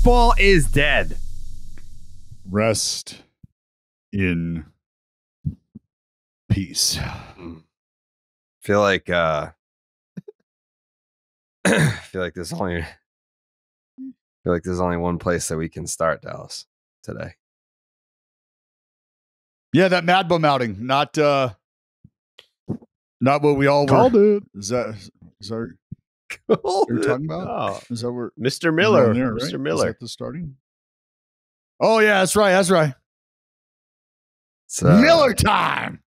Baseball is dead. Rest in peace. Feel like feel like there's only one place that we can start, Dallas, today. Yeah, that Mad Bum outing, not what we all called it. Is that what you're talking about? Oh. Is that where Mr. Miller? There, right? Mr. Miller, is that the starting? Oh yeah, that's right. That's right. It's, Miller time.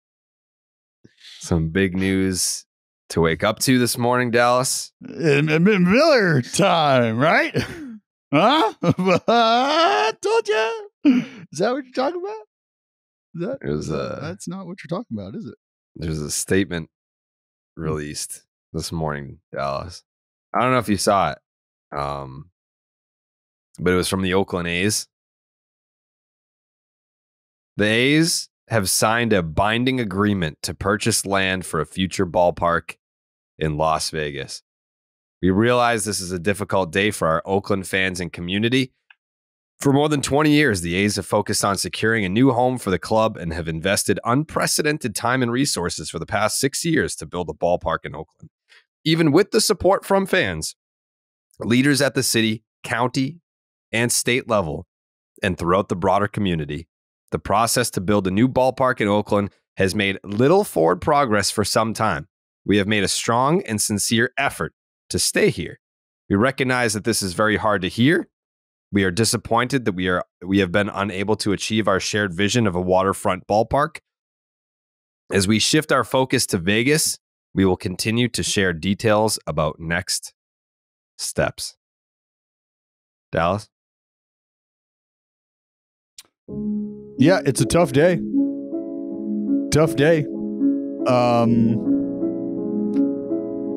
Some big news to wake up to this morning, Dallas. Miller time, right? Huh? I told you. Is that what you're talking about? That's not what you're talking about, is it? There's a statement released this morning, Dallas. I don't know if you saw it, but it was from the Oakland A's. The A's have signed a binding agreement to purchase land for a future ballpark in Las Vegas. We realize this is a difficult day for our Oakland fans and community. For more than 20 years, the A's have focused on securing a new home for the club and have invested unprecedented time and resources for the past 6 years to build a ballpark in Oakland. Even with the support from fans, leaders at the city, county, and state level, and throughout the broader community, the process to build a new ballpark in Oakland has made little forward progress for some time. We have made a strong and sincere effort to stay here. We recognize that this is very hard to hear. We are disappointed that we have been unable to achieve our shared vision of a waterfront ballpark. As we shift our focus to Vegas, we will continue to share details about next steps. Dallas? Yeah, it's a tough day. Tough day.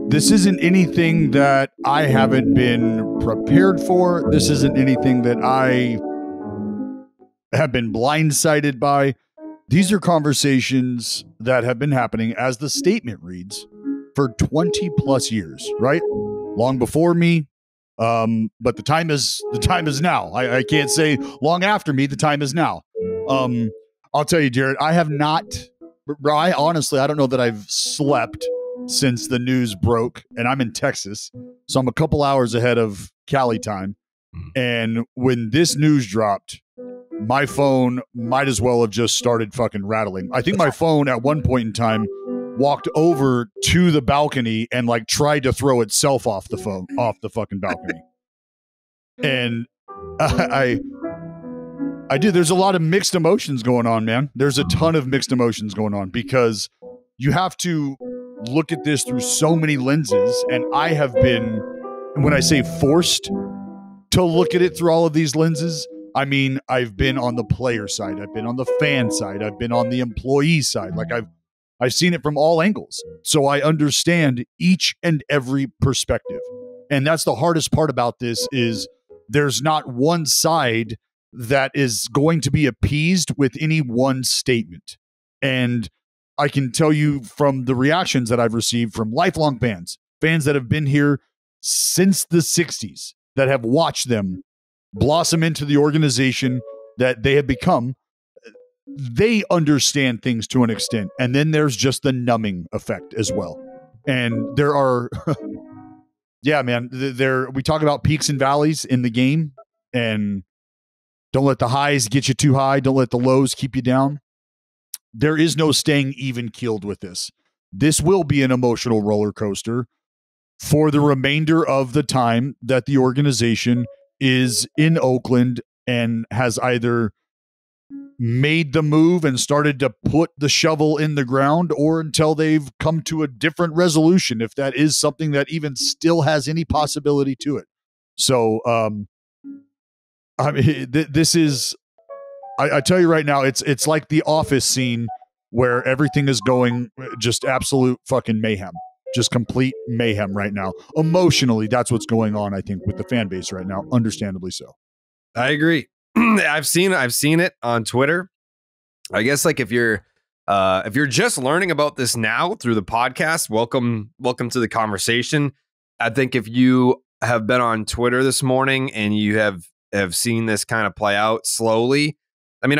This isn't anything that I haven't been prepared for. This isn't anything that I have been blindsided by. These are conversations that have been happening, as the statement reads, for 20 plus years, right? Long before me. But the time is now. I can't say long after me. The time is now. I'll tell you, Jared, I have not, bro. I honestly don't know that I've slept since the news broke, and I'm in Texas, so I'm a couple hours ahead of Cali time. And when this news dropped, my phone might as well have just started fucking rattling. I think my phone at one point in time walked over to the balcony and like tried to throw itself off the fucking balcony. And I do. There's a lot of mixed emotions going on, man. There's a ton of mixed emotions going on, because you have to look at this through so many lenses, and I have been, when I say forced to look at it through all of these lenses, I mean, I've been on the player side, I've been on the fan side, I've been on the employee side. Like I've seen it from all angles. So I understand each and every perspective. And that's the hardest part about this, is there's not one side that is going to be appeased with any one statement. And I can tell you from the reactions that I've received from lifelong fans, fans that have been here since the 60s, that have watched them blossom into the organization that they have become, they understand things to an extent. And then there's just the numbing effect as well. And there are, yeah, man, we talk about peaks and valleys in the game, and don't let the highs get you too high. Don't let the lows keep you down. There is no staying even-keeled with this. This will be an emotional roller coaster for the remainder of the time that the organization is in Oakland and has either made the move and started to put the shovel in the ground, or until they've come to a different resolution, if that is something that even still has any possibility to it. So, I mean, this is... I tell you right now, it's like the Office scene where everything is going just absolute fucking mayhem, just complete mayhem right now. Emotionally, that's what's going on, I think, with the fan base right now, understandably so. I agree. I've seen it on Twitter. I guess like if you're just learning about this now through the podcast, welcome to the conversation. I think if you have been on Twitter this morning and you have have seen this kind of play out slowly. I mean,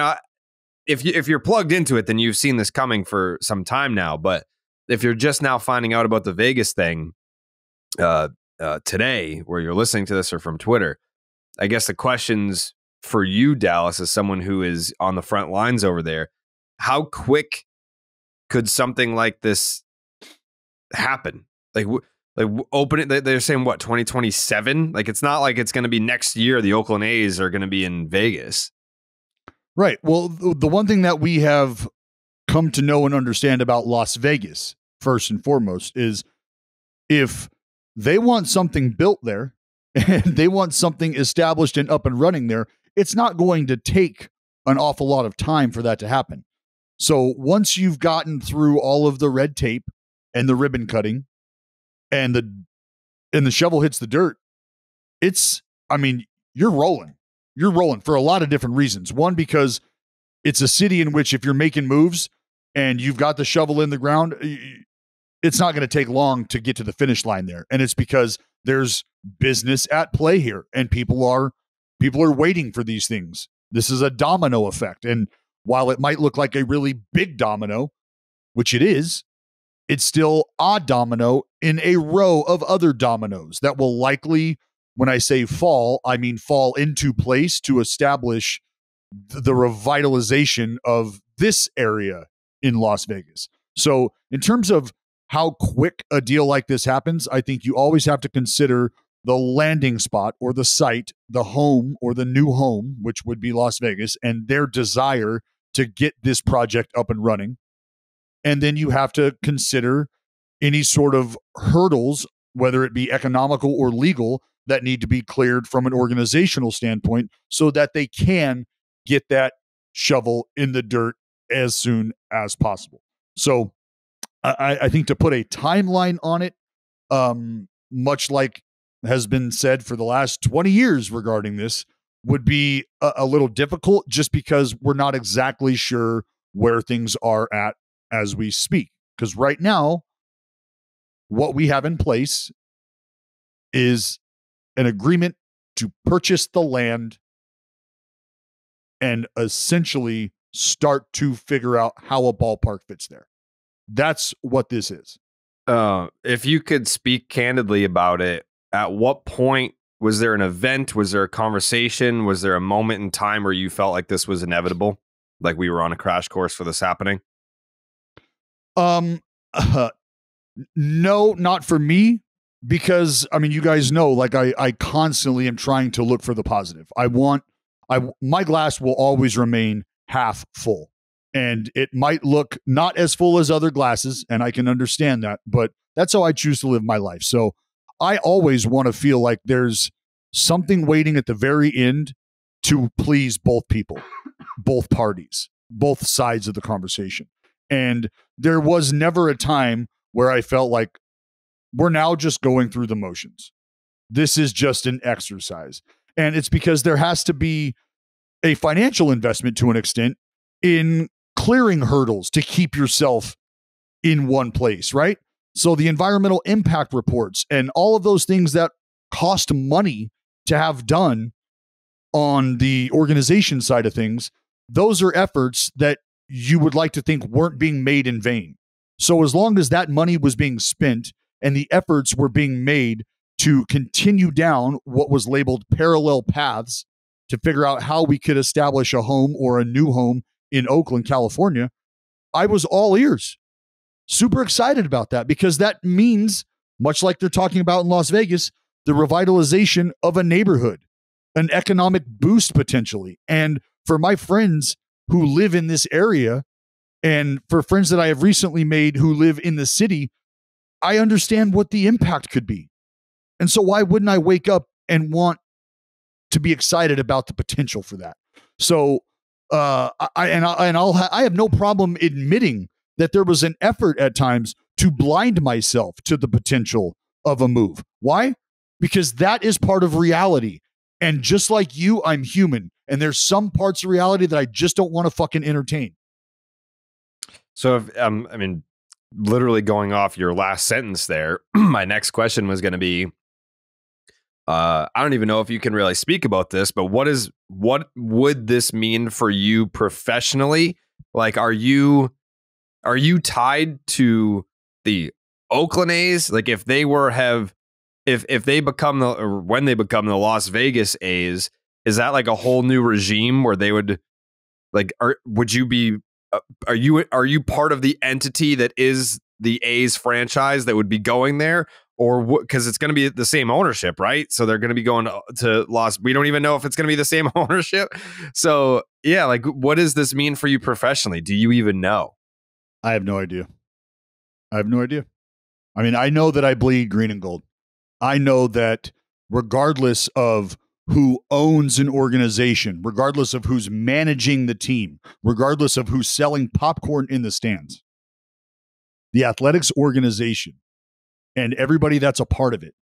if you're plugged into it, then you've seen this coming for some time now. But if you're just now finding out about the Vegas thing today, where you're listening to this or from Twitter, I guess the questions for you, Dallas, as someone who is on the front lines over there, how quick could something like this happen? Like open it. They're saying what, 2027? Like, it's not like it's going to be next year. The Oakland A's are going to be in Vegas. Right. Well, the one thing that we have come to know and understand about Las Vegas, first and foremost, is if they want something built there and they want something established and up and running there, it's not going to take an awful lot of time for that to happen. So once you've gotten through all of the red tape and the ribbon cutting and the shovel hits the dirt, it's, I mean, you're rolling. You're rolling for a lot of different reasons. One, because it's a city in which if you're making moves and you've got the shovel in the ground, it's not going to take long to get to the finish line there. And it's because there's business at play here and people are waiting for these things. This is a domino effect. And while it might look like a really big domino, which it is, it's still a domino in a row of other dominoes that will likely, when I say fall, I mean fall into place to establish the revitalization of this area in Las Vegas. So in terms of how quick a deal like this happens, I think you always have to consider the landing spot or the site, the home or the new home, which would be Las Vegas, and their desire to get this project up and running. And then you have to consider any sort of hurdles, whether it be economical or legal, that need to be cleared from an organizational standpoint so that they can get that shovel in the dirt as soon as possible. So I think to put a timeline on it, much like has been said for the last 20 years regarding this, would be a little difficult just because we're not exactly sure where things are at as we speak. Because right now, what we have in place is an agreement to purchase the land and essentially start to figure out how a ballpark fits there. That's what this is. If you could speak candidly about it, at what point was there an event? Was there a conversation? Was there a moment in time where you felt like this was inevitable? Like we were on a crash course for this happening? No, not for me. Because, I mean, you guys know, like I constantly am trying to look for the positive. My glass will always remain half full, and it might look not as full as other glasses. And I can understand that, but that's how I choose to live my life. So I always want to feel like there's something waiting at the very end to please both people, both parties, both sides of the conversation. And there was never a time where I felt like, we're now just going through the motions. This is just an exercise. And it's because there has to be a financial investment to an extent in clearing hurdles to keep yourself in one place, right? So the environmental impact reports and all of those things that cost money to have done on the organization side of things, those are efforts that you would like to think weren't being made in vain. So as long as that money was being spent, and the efforts were being made to continue down what was labeled parallel paths to figure out how we could establish a home or a new home in Oakland, California, I was all ears, super excited about that, because that means, much like they're talking about in Las Vegas, the revitalization of a neighborhood, an economic boost potentially. And for my friends who live in this area, and for friends that I have recently made who live in the city, I understand what the impact could be. And so why wouldn't I wake up and want to be excited about the potential for that? So I have no problem admitting that there was an effort at times to blind myself to the potential of a move. Why? Because that is part of reality. And just like you, I'm human. And there's some parts of reality that I just don't want to fucking entertain. So, literally going off your last sentence there, my next question was going to be, I don't even know if you can really speak about this, but what would this mean for you professionally? Like, are you tied to the Oakland A's? Like, if they were if they become the, or when they become the Las Vegas A's, is that like a whole new regime where they would like, are you part of the entity that is the A's franchise that would be going there? Or what? 'Cause it's going to be the same ownership, right? So they're going to be going to Las. We don't even know if it's going to be the same ownership. So yeah, like, what does this mean for you professionally? Do you even know? I have no idea. I have no idea. I mean, I know that I bleed green and gold. I know that regardless of who owns an organization, regardless of who's managing the team, regardless of who's selling popcorn in the stands, the athletics organization and everybody that's a part of it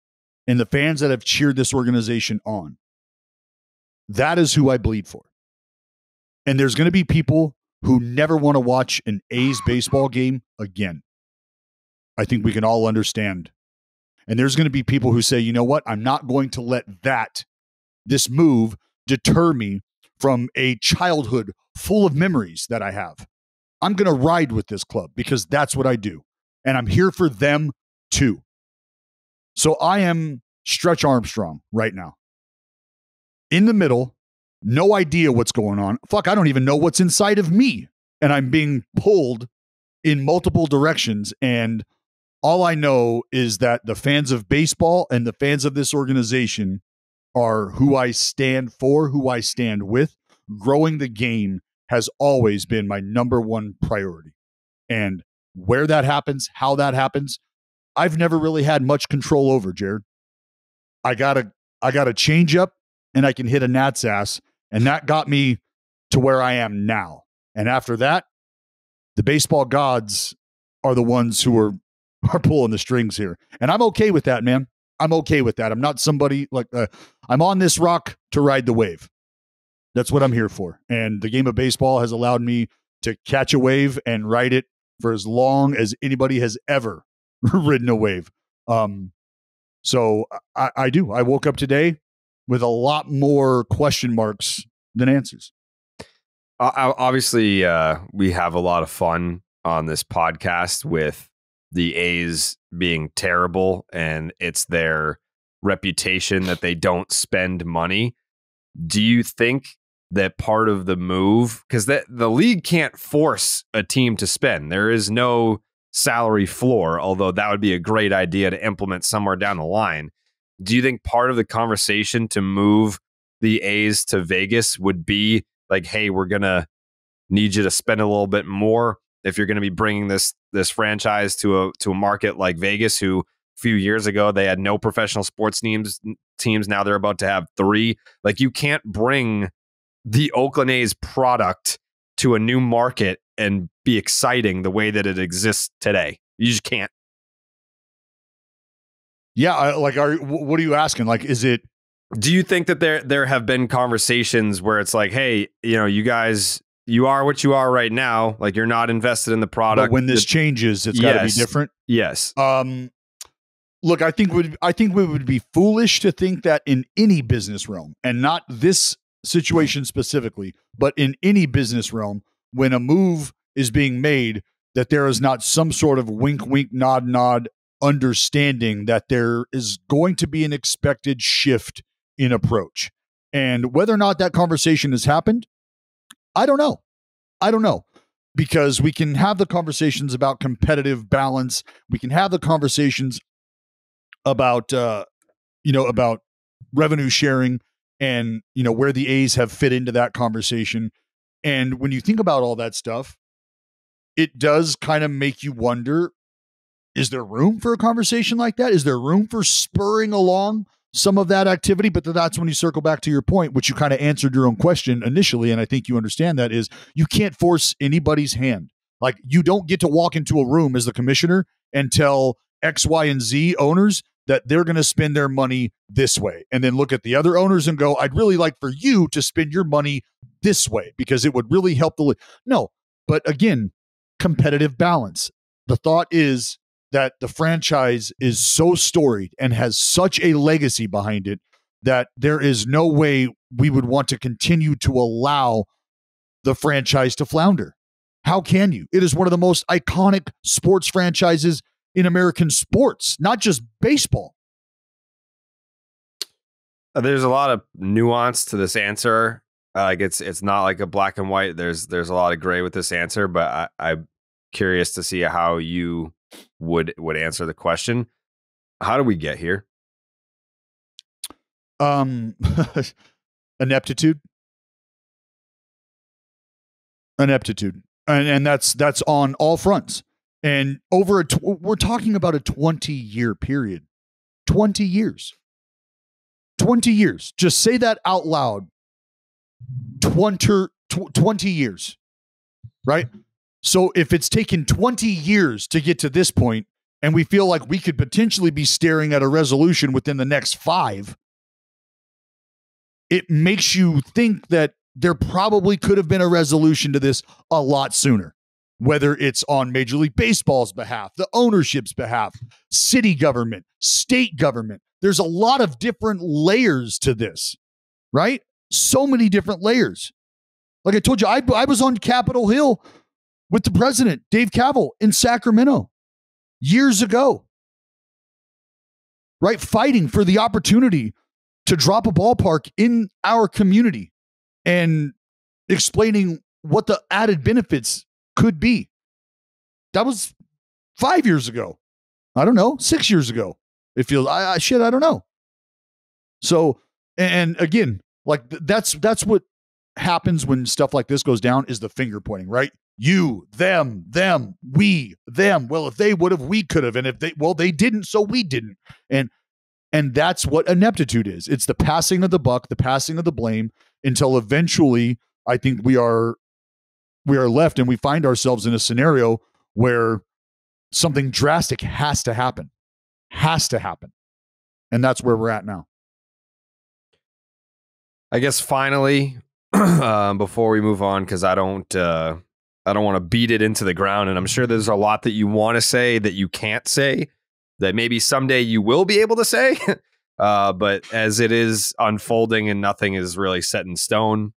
and the fans that have cheered this organization on, that is who I bleed for. And there's going to be people who never want to watch an A's baseball game again. I think we can all understand. And there's going to be people who say, you know what? I'm not going to let this move deter me from a childhood full of memories that I have. I'm going to ride with this club because that's what I do. And I'm here for them too. So I am Stretch Armstrong right now. In the middle, no idea what's going on. Fuck, I don't even know what's inside of me. And I'm being pulled in multiple directions. And all I know is that the fans of baseball and the fans of this organization are who I stand for, who I stand with. Growing the game has always been my number one priority. And where that happens, how that happens, I've never really had much control over, Jared. I got a change up and I can hit a gnat's ass. And that got me to where I am now. And after that, the baseball gods are the ones who are pulling the strings here. And I'm okay with that, man. I'm okay with that. I'm not somebody like I'm on this rock to ride the wave. That's what I'm here for. And the game of baseball has allowed me to catch a wave and ride it for as long as anybody has ever ridden a wave. So I do. I woke up today with a lot more question marks than answers. Obviously, we have a lot of fun on this podcast with the A's being terrible, and it's their reputation that they don't spend money. Do you think that part of the move, because the league can't force a team to spend, there is no salary floor, although that would be a great idea to implement somewhere down the line. Do you think part of the conversation to move the A's to Vegas would be like, hey, we're going to need you to spend a little bit more if you're going to be bringing this franchise to a market like Vegas, who a few years ago they had no professional sports teams. Now they're about to have three. Like, you can't bring the Oakland A's product to a new market and be exciting the way that it exists today. You just can't. Yeah, what are you asking? Like, is it? Do you think that there have been conversations where it's like, hey, you know, you guys, you are what you are right now. Like, you're not invested in the product. But when this changes, it's got to be different. Yes. Look, I think we would be foolish to think that in any business realm, and not this situation specifically, but in any business realm, when a move is being made, that there is not some sort of wink, wink, nod, nod understanding that there is going to be an expected shift in approach. And whether or not that conversation has happened, I don't know. I don't know, because we can have the conversations about competitive balance. We can have the conversations about, about revenue sharing and, where the A's have fit into that conversation. And when you think about all that stuff, it does kind of make you wonder, is there room for a conversation like that? Is there room for spurring along some of that activity? But that's when you circle back to your point, which you kind of answered your own question initially, and I think you understand that, is you can't force anybody's hand. Like, you don't get to walk into a room as the commissioner and tell X, Y, and Z owners that they're going to spend their money this way, and then look at the other owners and go, I'd really like for you to spend your money this way because it would really help the league. No, but again, competitive balance. The thought is that the franchise is so storied and has such a legacy behind it that there is no way we would want to continue to allow the franchise to flounder. How can you? It is one of the most iconic sports franchises in American sports, not just baseball. There's a lot of nuance to this answer. Like it's not like a black and white. There's a lot of gray with this answer, but I'm curious to see how you would answer the question. How do we get here? Ineptitude. And that's on all fronts. And over we're talking about a 20-year period. 20 years. 20 years. Just say that out loud. 20 years. Right? So if it's taken 20 years to get to this point, and we feel like we could potentially be staring at a resolution within the next 5, it makes you think that there probably could have been a resolution to this a lot sooner, whether it's on Major League Baseball's behalf, the ownership's behalf, city government, state government. There's a lot of different layers to this, right? So many different layers. Like I told you, I was on Capitol Hill with the president, Dave Cavill, in Sacramento years ago, right? Fighting for the opportunity to drop a ballpark in our community and explaining what the added benefits could be. That was 5 years ago. I don't know, 6 years ago. It feels, I don't know. So, and again, like that's what happens when stuff like this goes down is the finger pointing, right? You, them, we, them. Well, if they would have, we could have. And if they didn't, so we didn't. And that's what ineptitude is. It's the passing of the buck, the passing of the blame, until eventually I think we are left and we find ourselves in a scenario where something drastic has to happen. And that's where we're at now. I guess finally, before we move on, because I don't want to beat it into the ground. And I'm sure there's a lot that you want to say that you can't say, that maybe someday you will be able to say, but as it is unfolding and nothing is really set in stone,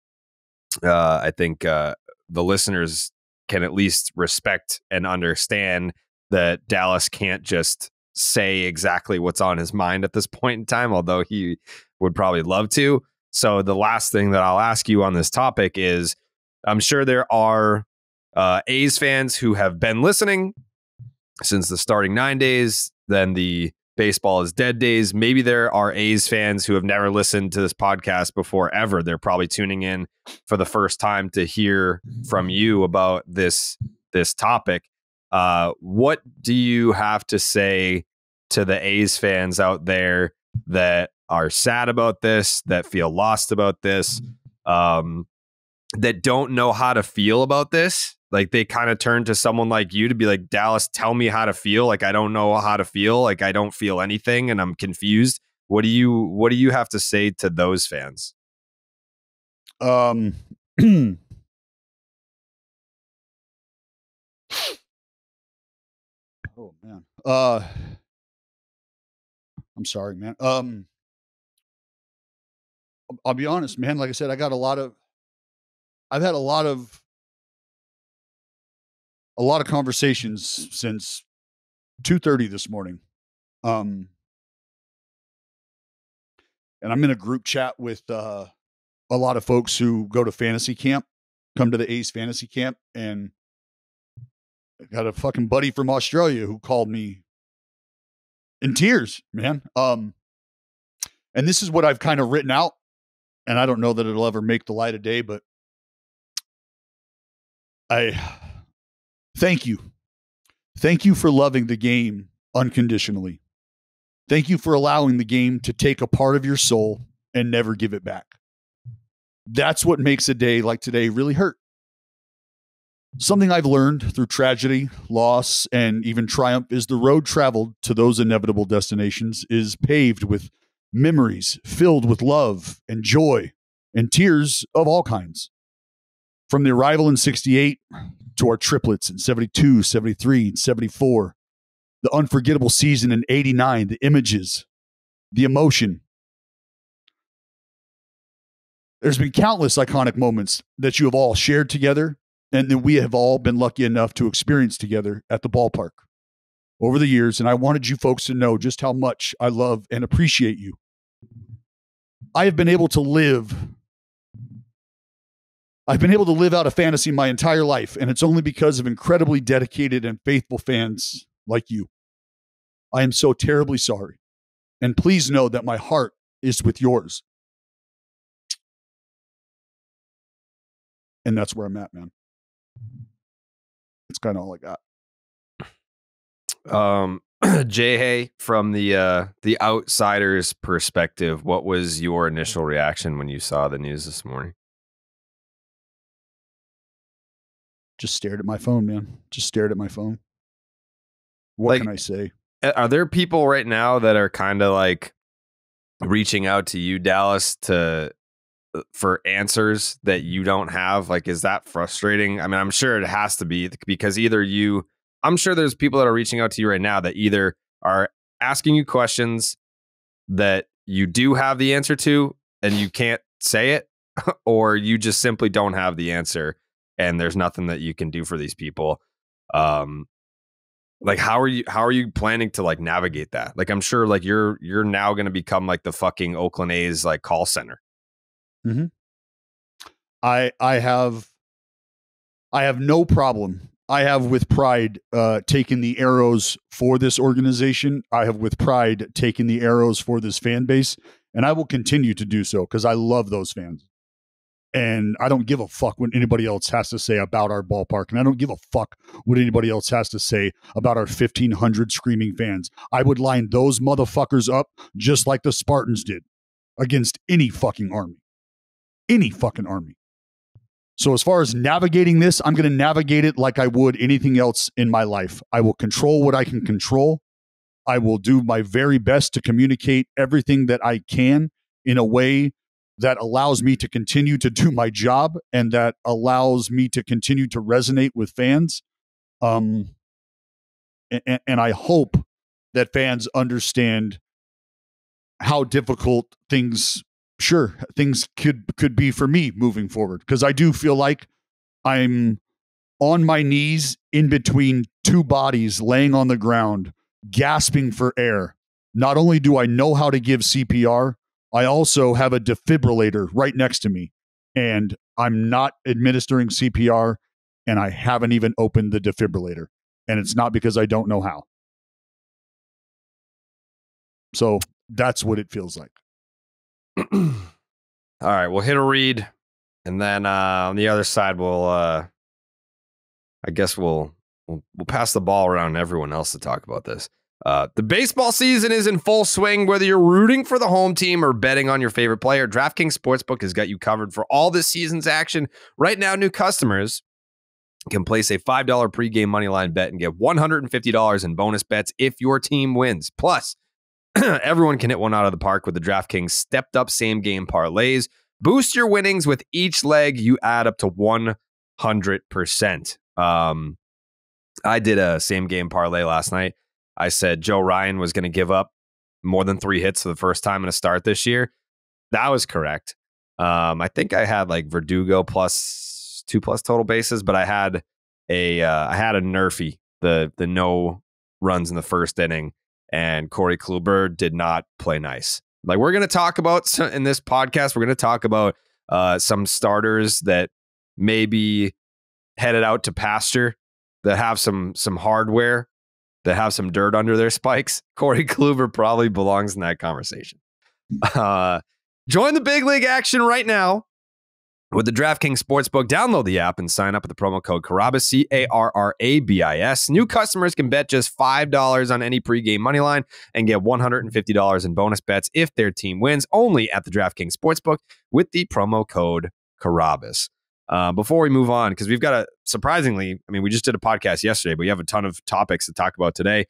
I think the listeners can at least respect and understand that Dallas can't just say exactly what's on his mind at this point in time, although he would probably love to. So the last thing that I'll ask you on this topic is, I'm sure there are A's fans who have been listening since the starting 9 days, then the Baseball Is Dead days. Maybe there are A's fans who have never listened to this podcast before ever. They're probably tuning in for the first time to hear from you about this topic. What do you have to say to the A's fans out there that are sad about this, that feel lost about this, that don't know how to feel about this? Like, they kind of turn to someone like you to be like, Dallas, tell me how to feel. Like, I don't know how to feel. Like, I don't feel anything and I'm confused. What do you have to say to those fans? Oh man. I'm sorry, man. I'll be honest, man. Like I said, I've had a lot of conversations since 2:30 this morning. And I'm in a group chat with a lot of folks who go to fantasy camp, come to the A's fantasy camp, and I got a fucking buddy from Australia who called me in tears, man. And this is what I've kind of written out, and I don't know that it'll ever make the light of day, but thank you. Thank you for loving the game unconditionally. Thank you for allowing the game to take a part of your soul and never give it back. That's what makes a day like today really hurt. Something I've learned through tragedy, loss, and even triumph is the road traveled to those inevitable destinations is paved with memories filled with love and joy and tears of all kinds. From the arrival in 1968 to our triplets in 1972, 1973, and 1974, the unforgettable season in 1989, the images, the emotion. There's been countless iconic moments that you have all shared together and that we have all been lucky enough to experience together at the ballpark over the years. And I wanted you folks to know just how much I love and appreciate you. I've been able to live out a fantasy my entire life, and it's only because of incredibly dedicated and faithful fans like you. I am so terribly sorry, and please know that my heart is with yours. And that's where I'm at, man. That's kind of all I got. Jay Hay, from the outsider's perspective, what was your initial reaction when you saw the news this morning? Just stared at my phone, man. Just stared at my phone. What can I say? Are there people right now that are kind of like reaching out to you, Dallas, for answers that you don't have? Like, is that frustrating? I mean, I'm sure it has to be, because I'm sure there's people that are reaching out to you right now that either are asking you questions that you do have the answer to and you can't say it, or you just simply don't have the answer and there's nothing that you can do for these people. Like, how are you planning to like navigate that? Like, I'm sure like you're now going to become like the fucking Oakland A's like call center. Mm-hmm. I have no problem. I have with pride taken the arrows for this organization. I have with pride taken the arrows for this fan base, and I will continue to do so because I love those fans. And I don't give a fuck what anybody else has to say about our ballpark. And I don't give a fuck what anybody else has to say about our 1,500 screaming fans. I would line those motherfuckers up just like the Spartans did against any fucking army. Any fucking army. So as far as navigating this, I'm going to navigate it like I would anything else in my life. I will control what I can control. I will do my very best to communicate everything that I can in a way that allows me to continue to do my job and that allows me to continue to resonate with fans. And I hope that fans understand how difficult things could be for me moving forward, because I do feel like I'm on my knees in between two bodies laying on the ground, gasping for air. Not only do I know how to give CPR, I also have a defibrillator right next to me, and I'm not administering CPR, and I haven't even opened the defibrillator, and it's not because I don't know how. So that's what it feels like. All right, we'll hit a read, and then on the other side, we'll pass the ball around to everyone else to talk about this. The baseball season is in full swing. Whether you're rooting for the home team or betting on your favorite player, DraftKings Sportsbook has got you covered for all this season's action. Right now, new customers can place a $5 pregame moneyline bet and get $150 in bonus bets if your team wins. Plus, everyone can hit one out of the park with the DraftKings stepped-up same-game parlays. Boost your winnings with each leg. You add up to 100%. I did a same-game parlay last night. I said Joe Ryan was going to give up more than 3 hits for the first time in a start this year. That was correct. I think I had like Verdugo plus 2+ total bases, but I had a Nerfy, the no runs in the first inning, and Corey Kluber did not play nice. Like, we're going to talk about in this podcast, we're going to talk about some starters that may be headed out to pasture, that have some hardware, that have some dirt under their spikes. Corey Kluber probably belongs in that conversation. Join the big league action right now with the DraftKings Sportsbook. Download the app and sign up with the promo code Carrabis, C-A-R-R-A-B-I-S. New customers can bet just $5 on any pregame money line and get $150 in bonus bets if their team wins, only at the DraftKings Sportsbook with the promo code Carrabis. Before we move on, because we've got we just did a podcast yesterday, but we have a ton of topics to talk about today.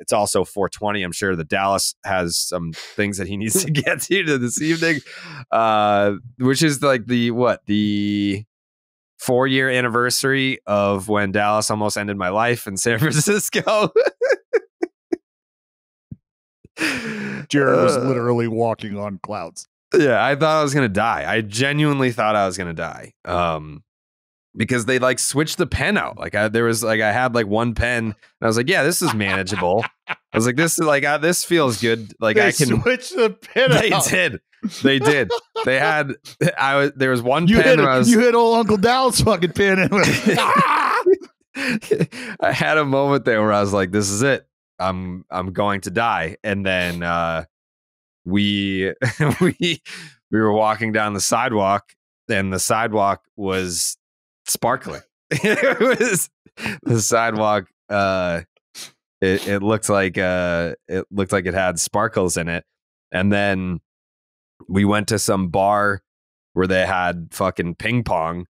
It's also 420. I'm sure that Dallas has some things that he needs to get to this evening, which is like the 4-year anniversary of when Dallas almost ended my life in San Francisco. Jared was literally walking on clouds. Yeah, I thought I was going to die. I genuinely thought I was going to die. Because they like switched the pen out. Like I had like one pen and I was like, yeah, this is manageable. I was like, this is like, this feels good. Like they switch the pen out. They did. They had, there was one pen. You hit old Uncle Dal's fucking pen. And I had a moment there where I was like, this is it. I'm going to die. And then, we were walking down the sidewalk and the sidewalk was sparkling. It was the sidewalk. It looked like it had sparkles in it. And then we went to some bar where they had fucking ping pong,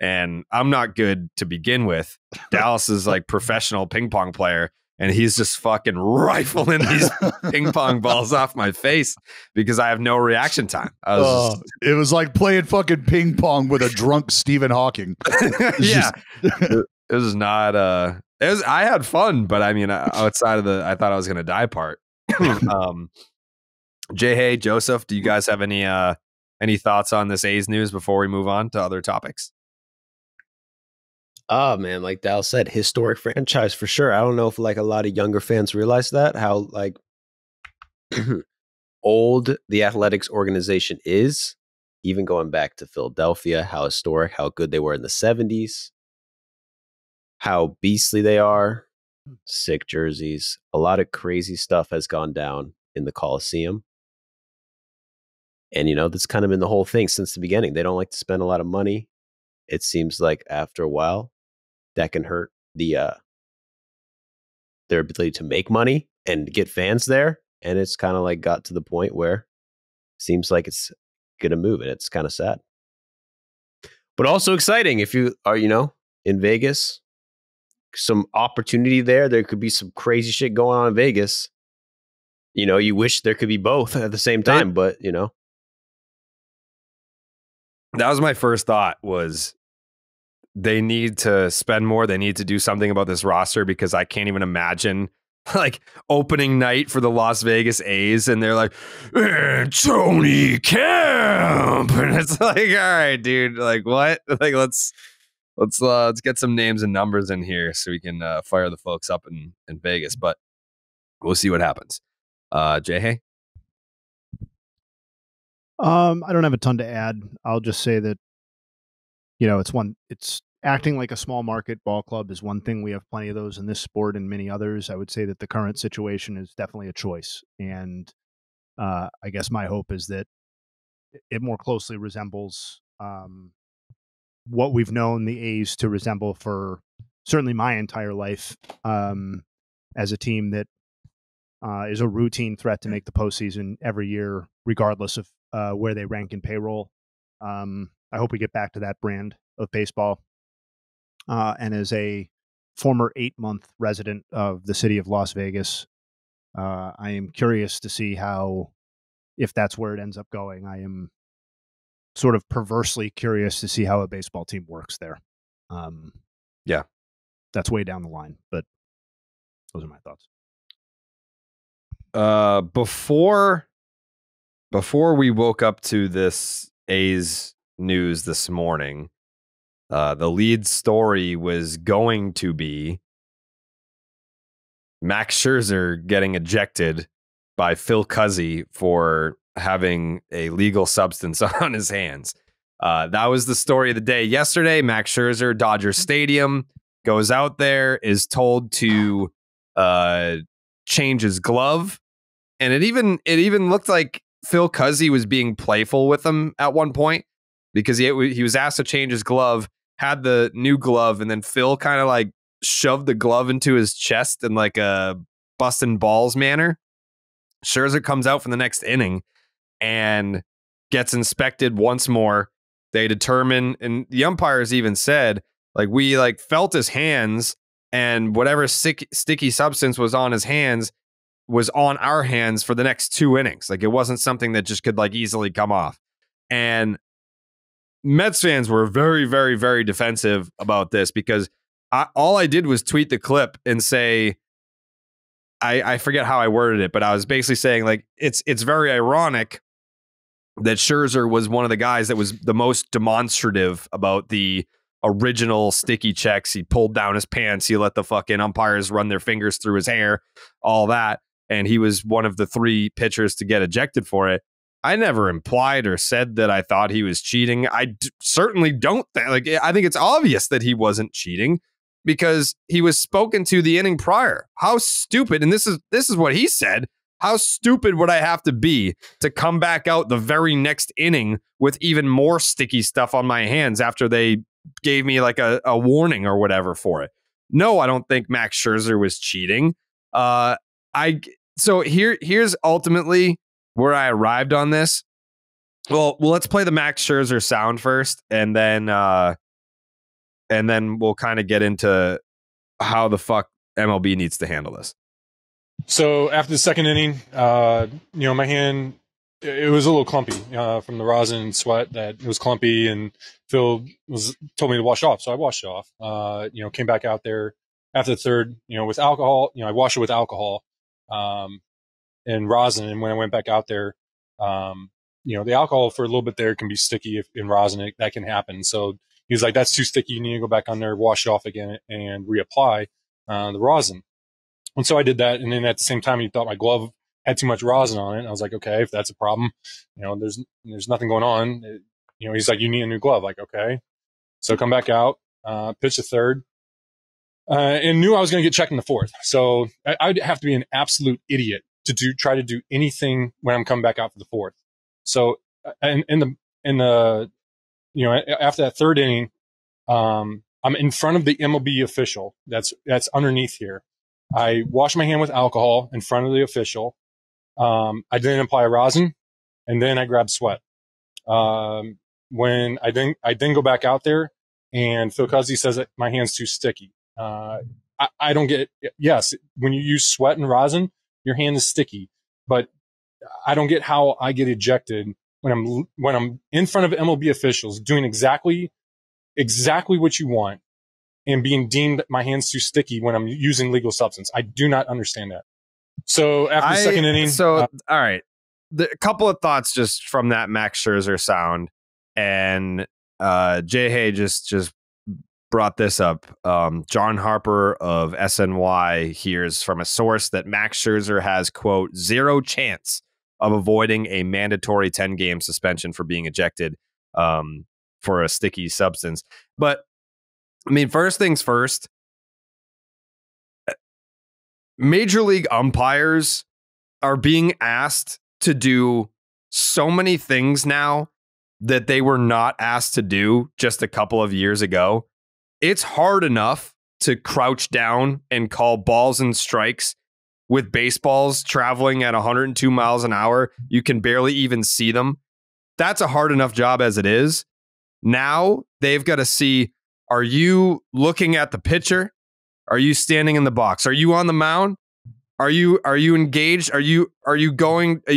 and I'm not good to begin with. Dallas is like professional ping pong player. And he's just fucking rifling these ping pong balls off my face because I have no reaction time. It was like playing fucking ping pong with a drunk Stephen Hawking. Yeah, it was not. It was. I had fun, but I mean, outside of the, I thought I was gonna die part. Jay, hey, Joseph, do you guys have any thoughts on this A's news before we move on to other topics? Oh man, like Dal said, historic franchise for sure. I don't know if like a lot of younger fans realize that, how like old the Athletics organization is, even going back to Philadelphia, how historic, how good they were in the 70s, how beastly they are, sick jerseys. A lot of crazy stuff has gone down in the Coliseum. And, you know, that's kind of been the whole thing since the beginning. They don't like to spend a lot of money. It seems like after a while that can hurt the their ability to make money and get fans there. And it's kind of like got to the point where it seems like it's going to move, and it's kind of sad. But also exciting if you are, you know, in Vegas, some opportunity there. There could be some crazy shit going on in Vegas. You know, you wish there could be both at the same time, but, you know. That was my first thought, was they need to spend more. They need to do something about this roster, because I can't even imagine like opening night for the Las Vegas A's and they're like, Tony Kemp. And it's like, all right, dude, like what? Like, let's get some names and numbers in here so we can fire the folks up in Vegas. But we'll see what happens. Jay, hey. I don't have a ton to add. I'll just say that, you know, it's acting like a small market ball club is one thing. We have plenty of those in this sport and many others. I would say that the current situation is definitely a choice. And I guess my hope is that it more closely resembles what we've known the A's to resemble for certainly my entire life, as a team that is a routine threat to make the postseason every year, regardless of where they rank in payroll. I hope we get back to that brand of baseball. And as a former 8-month resident of the city of Las Vegas, I am curious to see how, if that's where it ends up going. I am sort of perversely curious to see how a baseball team works there. Yeah, that's way down the line, but those are my thoughts. Before we woke up to this A's news this morning, the lead story was going to be Max Scherzer getting ejected by Phil Cuzzi for having a legal substance on his hands. That was the story of the day yesterday. Max Scherzer, Dodger Stadium, goes out there, is told to change his glove. And it even looked like Phil Cuzzi was being playful with him at one point, because he was asked to change his glove, had the new glove, and then Phil kind of like shoved the glove into his chest in like a busting balls manner. Scherzer comes out for the next inning and gets inspected once more. They determine, and the umpires even said, like, we like felt his hands, and whatever sticky substance was on his hands was on our hands for the next 2 innings. Like, it wasn't something that just could like easily come off. And Mets fans were very, very, very defensive about this, because all I did was tweet the clip and say, I forget how I worded it, but I was basically saying like, it's very ironic that Scherzer was one of the guys that was the most demonstrative about the original sticky checks. He pulled down his pants. He let the fucking umpires run their fingers through his hair, all that. And he was one of the three pitchers to get ejected for it. I never implied or said that I thought he was cheating. I certainly don't. I think it's obvious that he wasn't cheating because he was spoken to the inning prior. How stupid. And this is what he said. How stupid would I have to be to come back out the very next inning with even more sticky stuff on my hands after they gave me like a warning or whatever for it? No, I don't think Max Scherzer was cheating. So here's ultimately where I arrived on this. Well, let's play the Max Scherzer sound first, and then we'll kind of get into how the fuck MLB needs to handle this. So after the second inning, my hand, it was a little clumpy from the rosin and sweat. That it was clumpy, and Phil told me to wash off, so I washed it off. Came back out there after the third, with alcohol. I washed it with alcohol. And rosin, and when I went back out there, the alcohol for a little bit there can be sticky in rosin. That can happen. So he was like, that's too sticky. You need to go back on there, wash it off again, and reapply the rosin. And so I did that. And then at the same time, he thought my glove had too much rosin on it. And I was like, okay, if that's a problem, there's nothing going on. He's like, you need a new glove. Like, okay. So come back out, pitch the third. And knew I was going to get checked in the fourth. So I'd have to be an absolute idiot to try to do anything when I'm coming back out for the fourth. So, after that third inning, I'm in front of the MLB official. That's underneath here. I wash my hand with alcohol in front of the official. I didn't apply rosin, and then I grabbed sweat. When I then go back out there, and Phil Cuzzi says that my hand's too sticky. I don't get it. Yes, when you use sweat and rosin, your hand is sticky, but I don't get how I get ejected when I'm in front of MLB officials doing exactly what you want and being deemed my hand's too sticky when I'm using legal substance. I do not understand that. So after the second inning. So, all right. A couple of thoughts just from that Max Scherzer sound, and Jay Hay just brought this up. John Harper of SNY hears from a source that Max Scherzer has, quote, zero chance of avoiding a mandatory 10-game suspension for being ejected for a sticky substance. But I mean, first things first, Major League umpires are being asked to do so many things now that they were not asked to do just a couple of years ago. It's hard enough to crouch down and call balls and strikes with baseballs traveling at 102 miles an hour. You can barely even see them. That's a hard enough job as it is. Now they've got to see, are you looking at the pitcher? Are you standing in the box? Are you on the mound? Are you engaged? Are you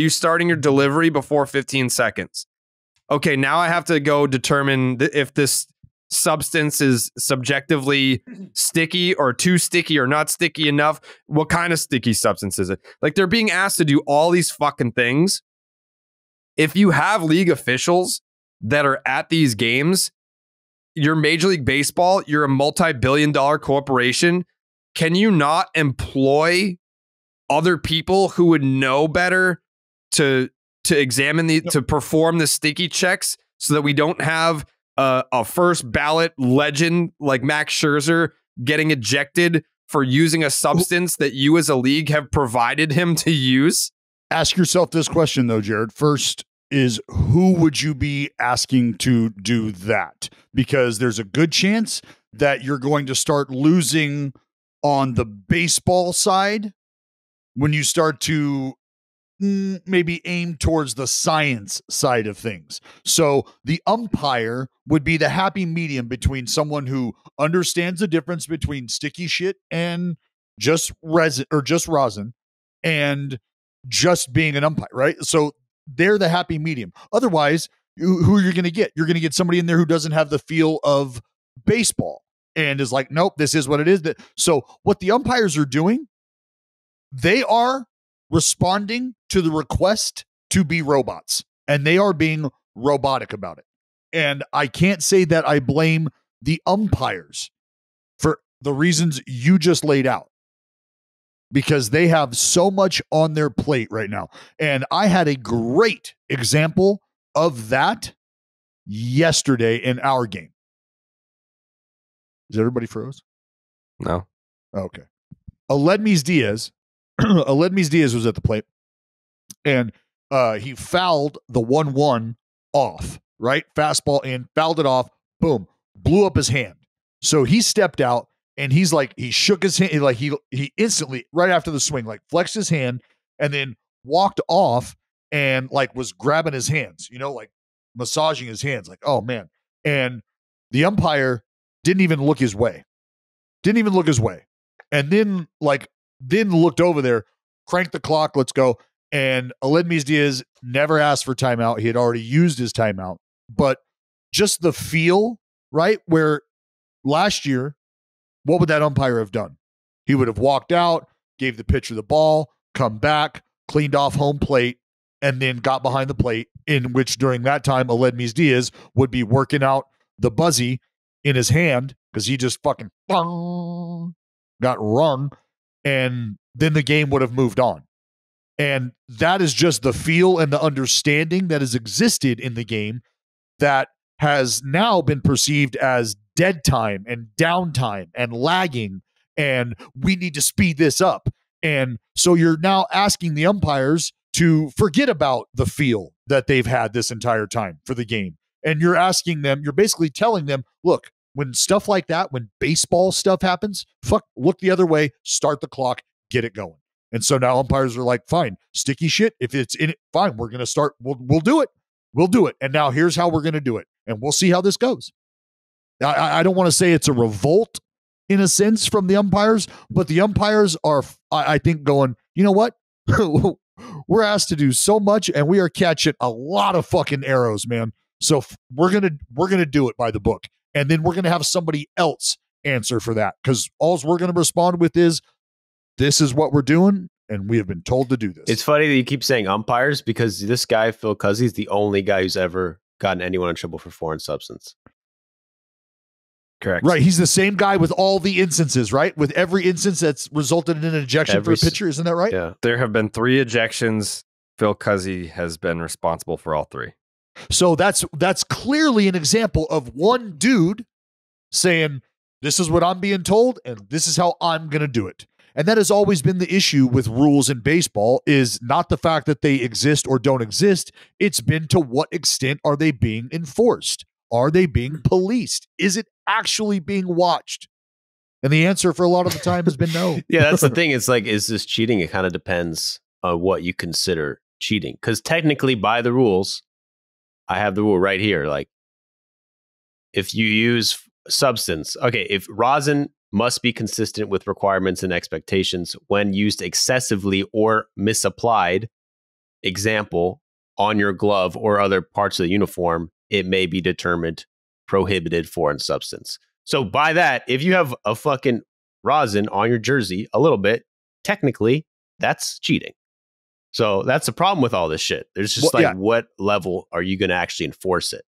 starting your delivery before 15 seconds? Okay, now I have to go determine if this substance is subjectively sticky or too sticky or not sticky enough. What kind of sticky substance is it? Like, they're being asked to do all these fucking things. If you have league officials that are at these games, you're Major League Baseball, you're a multi-billion-dollar corporation. Can you not employ other people who would know better to examine to perform the sticky checks so that we don't have a first ballot legend like Max Scherzer getting ejected for using a substance that you as a league have provided him to use? Ask yourself this question, though, Jared. First is, who would you be asking to do that? Because there's a good chance that you're going to start losing on the baseball side when you start to maybe aim towards the science side of things. So the umpire would be the happy medium between someone who understands the difference between sticky shit and just resin or just rosin and just being an umpire, right? So they're the happy medium. Otherwise, who you're going to get? You're going to get somebody in there who doesn't have the feel of baseball and is like, nope, this is what it is. So what the umpires are doing, they are responding to the request to be robots. and they are being robotic about it. And I can't say that I blame the umpires for the reasons you just laid out, because they have so much on their plate right now. And I had a great example of that yesterday in our game. Is everybody froze? No. Okay. Aledmys Díaz. Aledmys Díaz was at the plate, and he fouled the 1-1 off, right? Fastball in, fouled it off, boom, blew up his hand. So he stepped out, and he's like, he shook his hand, like he instantly, right after the swing, like flexed his hand and then walked off and like was grabbing his hands, you know, like massaging his hands, like, oh man. And the umpire didn't even look his way. Didn't even look his way. And then looked over there, cranked the clock, let's go. And Aledmys Díaz never asked for timeout. He had already used his timeout. But just the feel, right? Where last year, what would that umpire have done? He would have walked out, gave the pitcher the ball, come back, cleaned off home plate, and then got behind the plate, in which during that time, Aledmys Díaz would be working out the buzzy in his hand because he just fucking got rung. And then the game would have moved on. And that is just the feel and the understanding that has existed in the game that has now been perceived as dead time and downtime and lagging, and we need to speed this up. And so you're now asking the umpires to forget about the feel that they've had this entire time for the game. And you're asking them, you're basically telling them, look, when stuff like that, when baseball stuff happens, look the other way, start the clock, get it going. And so now umpires are like, fine, sticky shit. If it's in it, fine, we're going to start. We'll do it. We'll do it. And now here's how we're going to do it. And we'll see how this goes. I don't want to say it's a revolt in a sense from the umpires, but the umpires are, I think, going, you know what? We're asked to do so much and we are catching a lot of fucking arrows, man. So we're going to do it by the book. And then we're going to have somebody else answer for that, because all we're going to respond with is, this is what we're doing, and we have been told to do this. It's funny that you keep saying umpires, because this guy, Phil Cuzzi, is the only guy who's ever gotten anyone in trouble for foreign substance. Correct. Right. He's the same guy with all the instances, right? With every instance that's resulted in an ejection for a pitcher. Isn't that right? Yeah. There have been 3 ejections. Phil Cuzzi has been responsible for all 3. So that's clearly an example of one dude saying, this is what I'm being told, and this is how I'm going to do it. And that has always been the issue with rules in baseball, is not the fact that they exist or don't exist. It's been, to what extent are they being enforced? Are they being policed? Is it actually being watched? And the answer for a lot of the time has been no. Yeah, that's the thing. It's like, is this cheating? It kind of depends on what you consider cheating. Because technically, by the rules, I have the rule right here. Like, if you use substance, okay, if rosin must be consistent with requirements and expectations when used excessively or misapplied, example, on your glove or other parts of the uniform, it may be determined prohibited foreign substance. So by that, if you have a fucking rosin on your jersey a little bit, technically, that's cheating. So that's the problem with all this shit. There's just what level are you going to actually enforce it?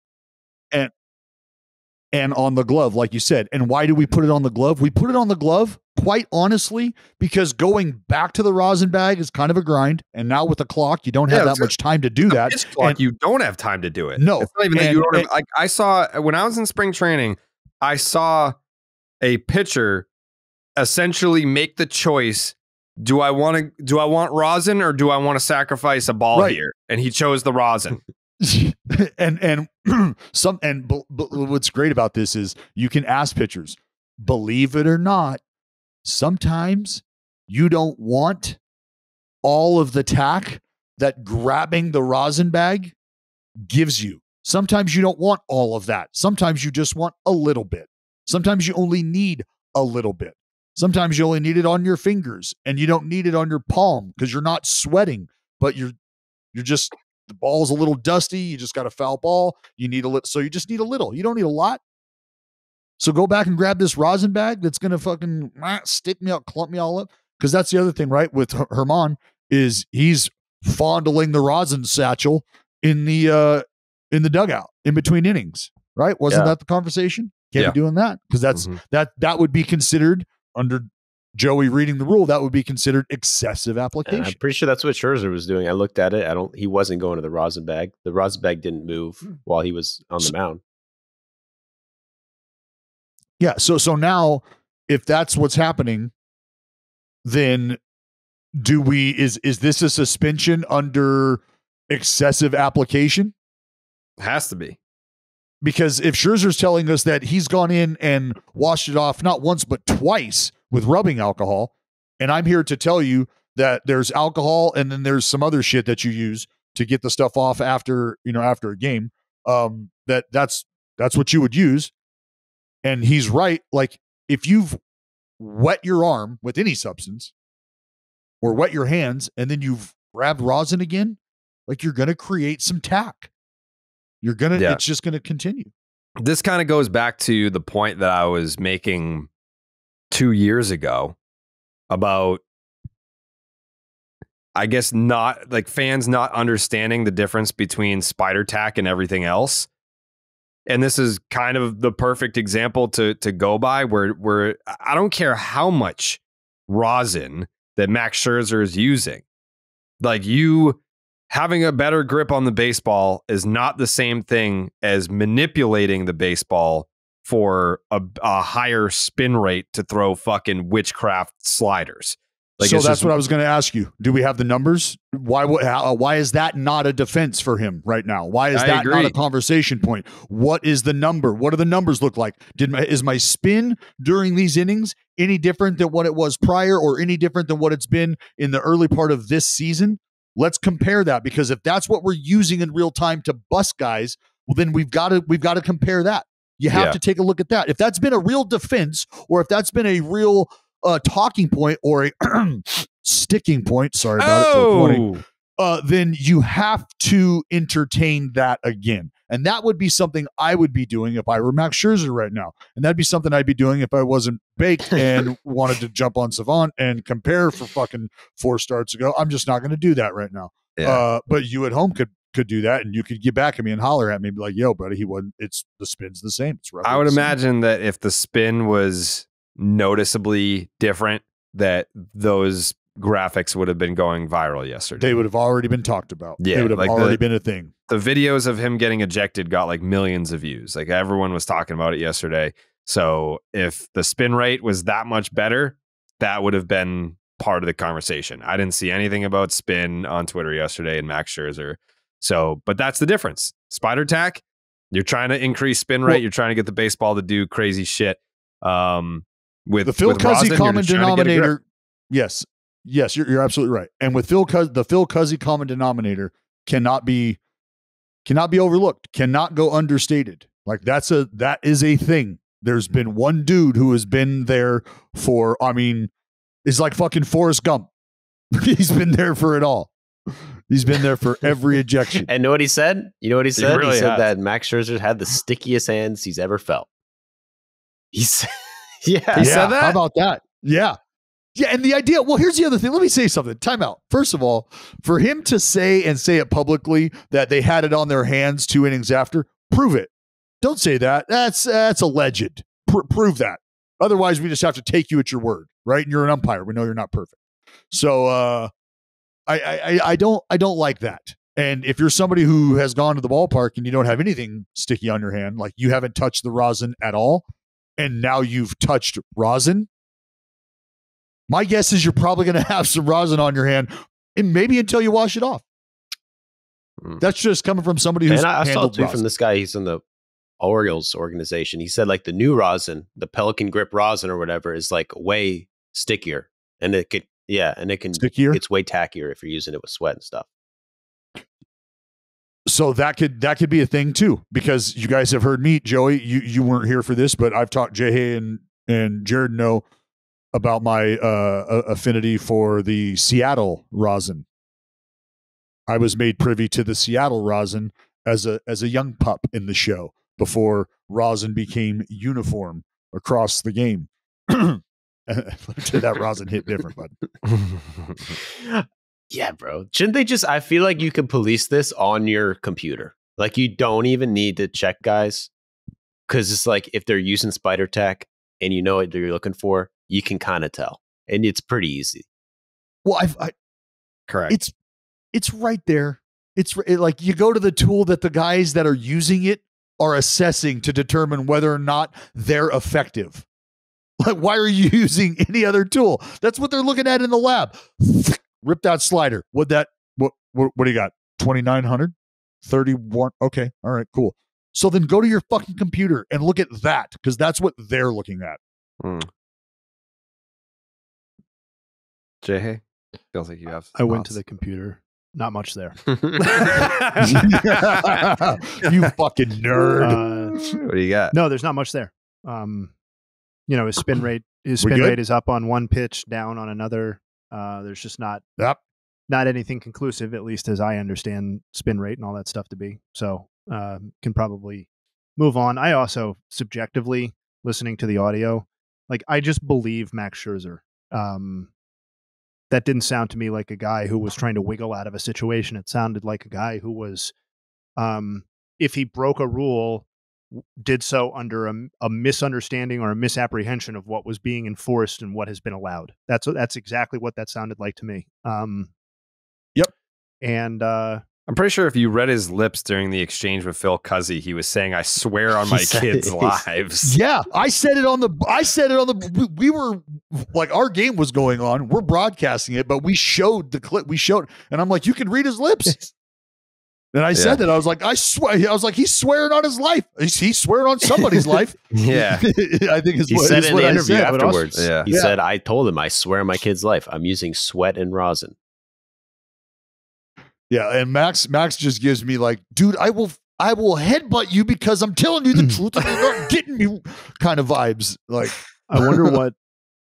And on the glove, like you said. And why do we put it on the glove? We put it on the glove, quite honestly, because going back to the rosin bag is kind of a grind. And now with the clock, you don't have that much time to do that. You don't have time to do it. No. It's not even that you don't have, I saw, when I was in spring training, I saw a pitcher essentially make the choice, do I want rosin or do I want to sacrifice a ball here? And he chose the rosin. and what's great about this is you can ask pitchers, believe it or not, sometimes you don't want all of the tack that grabbing the rosin bag gives you. Sometimes you don't want all of that. Sometimes you just want a little bit. Sometimes you only need a little bit. Sometimes you only need it on your fingers and you don't need it on your palm because you're not sweating, but you're just, the ball's a little dusty. You just got a foul ball. You need a little. So you just need a little. You don't need a lot. So go back and grab this rosin bag that's going to fucking stick me up, clump me all up. Because that's the other thing, right? With Herman, is he's fondling the rosin satchel in the dugout in between innings, right? Wasn't that the conversation? Can't be doing that, because that's that would be considered, under Joey reading the rule, that would be considered excessive application. And I'm pretty sure that's what Scherzer was doing. I looked at it. He wasn't going to the rosin bag. The rosin bag didn't move while he was on the mound. Yeah. So now, if that's what's happening, then is this a suspension under excessive application? Has to be. Because if Scherzer's telling us that he's gone in and washed it off not once but twice with rubbing alcohol, and I'm here to tell you that there's alcohol and then there's some other shit that you use to get the stuff off after a game, that's what you would use, and he's right. Like, if you've wet your arm with any substance or wet your hands and then you've grabbed rosin again, like, you're going to create some tack. It's just going to continue. This kind of goes back to the point that I was making 2 years ago about, I guess, not like fans not understanding the difference between spider tack and everything else. And this is kind of the perfect example to go by, where I don't care how much rosin that Max Scherzer is using. Like, you having a better grip on the baseball is not the same thing as manipulating the baseball for a higher spin rate to throw fucking witchcraft sliders. Like, so that's what I was going to ask you. Do we have the numbers? Why is that not a defense for him right now? Why is that not a conversation point? What is the number? What do the numbers look like? Is my spin during these innings any different than what it was prior, or any different than what it's been in the early part of this season? Let's compare that, because if that's what we're using in real time to bust guys, well, then we've got to compare that. You have to take a look at that. If that's been a real defense, or if that's been a real talking point or a sticking point, sorry about it for pointing, then you have to entertain that again. And that would be something I would be doing if I were Max Scherzer right now. And that'd be something I'd be doing if I wasn't baked and wanted to jump on Savant and compare for fucking 4 starts ago. I'm just not going to do that right now. Yeah. But you at home could do that, and you could get back at me and holler at me and be like, yo, buddy, he wasn't. It's the spin's the same. It's I would imagine that if the spin was noticeably different, that those graphics would have been going viral yesterday. They would have already been talked about. Yeah, they would have already been a thing. The videos of him getting ejected got like millions of views. Like, everyone was talking about it yesterday. So if the spin rate was that much better, that would have been part of the conversation. I didn't see anything about spin on Twitter yesterday and Max Scherzer. So, but that's the difference. Spider tack, you're trying to increase spin rate. You're trying to get the baseball to do crazy shit. With the Phil Cuzzi common denominator. Yes, you're absolutely right. And with the Phil Cuzzi common denominator cannot be overlooked, cannot go understated. Like, that is a thing. There's been one dude who has been there for, I mean, it's like fucking Forrest Gump. He's been there for it all. He's been there for every ejection. And know what he said? You know what he said? He said that Max Scherzer had the stickiest hands he's ever felt. He said, he said that? How about that? Yeah. Yeah, and the idea, well, here's the other thing. Let me say something. Time out. First of all, for him to say it publicly that they had it on their hands 2 innings after, prove it. Don't say that. That's alleged. Prove that. Otherwise, we just have to take you at your word, right? And you're an umpire. We know you're not perfect. So I don't like that. And if you're somebody who has gone to the ballpark and you don't have anything sticky on your hand, like, you haven't touched the rosin at all, and now you've touched rosin, my guess is you're probably going to have some rosin on your hand, and maybe until you wash it off. That's just coming from somebody who's handled rosin. And I saw too from this guy, he's in the Orioles organization. He said, like, the new rosin, the Pelican Grip rosin or whatever, is like way stickier, and it's way tackier if you're using it with sweat and stuff. So that could be a thing too, because you guys have heard me, Joey, you weren't here for this, but I've talked Jay and Jared know about my affinity for the Seattle rosin. I was made privy to the Seattle rosin as a young pup in the show before rosin became uniform across the game. That rosin hit different, bud. Yeah, bro. Shouldn't they just, I feel like you could police this on your computer. Like, you don't even need to check guys. Because it's like, if they're using spider tech and you know what you're looking for, you can kind of tell. And it's pretty easy. Well, correct. It's right there. It's like you go to the tool that the guys that are using it are assessing to determine whether or not they're effective. Like, why are you using any other tool? That's what they're looking at in the lab. Ripped out slider. What do you got? 2,900? 31? Okay. All right, cool. So then go to your fucking computer and look at that, because that's what they're looking at. Jay, feels like you have. I went to the computer. Not much there. You fucking nerd. What do you got? No, there's not much there. You know, his spin rate is up on one pitch, down on another. There's just not anything conclusive, at least as I understand spin rate and all that stuff to be. So can probably move on. I also subjectively, listening to the audio, like, I just believe Max Scherzer. That didn't sound to me like a guy who was trying to wiggle out of a situation. It sounded like a guy who was, if he broke a rule, did so under a misunderstanding or a misapprehension of what was being enforced and what has been allowed. That's exactly what that sounded like to me. Yep. And I'm pretty sure if you read his lips during the exchange with Phil Cuzzi, he was saying, "I swear on my kids' lives." Yeah, I said it on the. We were like, our game was going on. We're broadcasting it, but we showed the clip. We showed, and I'm like, you can read his lips. And I said that. I was like, I swear. I was like, he's swearing on his life. He's swearing on somebody's life. Yeah, I think he said in the interview afterwards. Yeah, he said, "I told him I swear on my kid's life. I'm using sweat and rosin." Yeah, and Max just gives me like, dude, I will headbutt you because I'm telling you the truth. And you're not getting me, kind of vibes. Like, I wonder what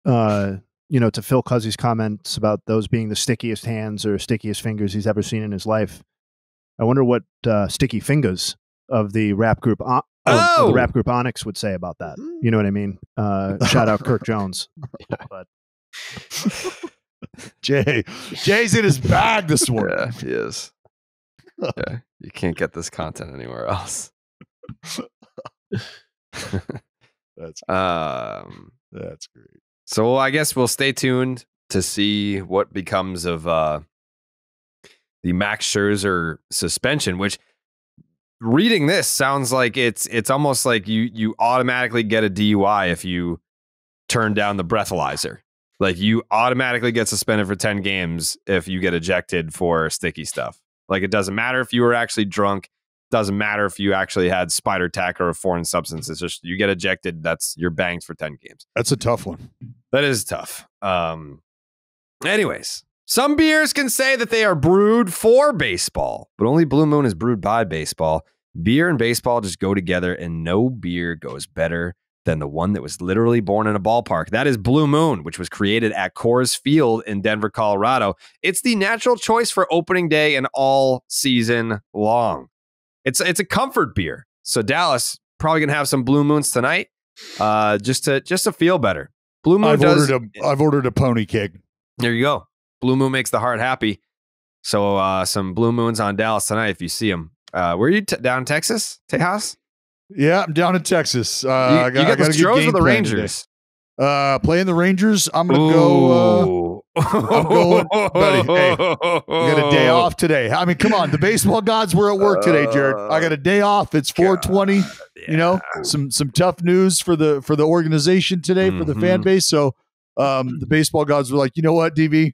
to Phil Cuzzi's comments about those being the stickiest hands or stickiest fingers he's ever seen in his life. I wonder what sticky fingers of the rap group Onyx would say about that. You know what I mean? Shout out Kirk Jones. But Jay's in his bag this morning. Yeah, he is. Yeah, you can't get this content anywhere else. That's great. That's great. So I guess we'll stay tuned to see what becomes of the Max Scherzer suspension, which, reading this, sounds like it's almost like you automatically get a DUI if you turn down the breathalyzer. Like, you automatically get suspended for 10 games if you get ejected for sticky stuff. Like, it doesn't matter if you were actually drunk. Doesn't matter if you actually had spider tack or a foreign substance. It's just, you get ejected. You're banged for 10 games. That's a tough one. That is tough. Anyways, some beers can say that they are brewed for baseball, but only Blue Moon is brewed by baseball. Beer and baseball just go together, and no beer goes better than the one that was literally born in a ballpark. That is Blue Moon, which was created at Coors Field in Denver, Colorado. It's the natural choice for opening day and all season long. It's a comfort beer. So Dallas probably gonna have some Blue Moons tonight, just to feel better. Blue Moon I've ordered a pony cake. There you go. Blue Moon makes the heart happy. So some Blue Moons on Dallas tonight if you see them. Were you down in Texas, Tejas? Yeah, I'm down in Texas. I got to go to the Rangers. Playing the Rangers, I'm going to go. I'm going, buddy. Hey, I got a day off today. I mean, come on. The baseball gods were at work today, Jared. I got a day off. It's 420. Yeah. You know, some tough news for the organization today, for the fan base. So the baseball gods were like, you know what, DB?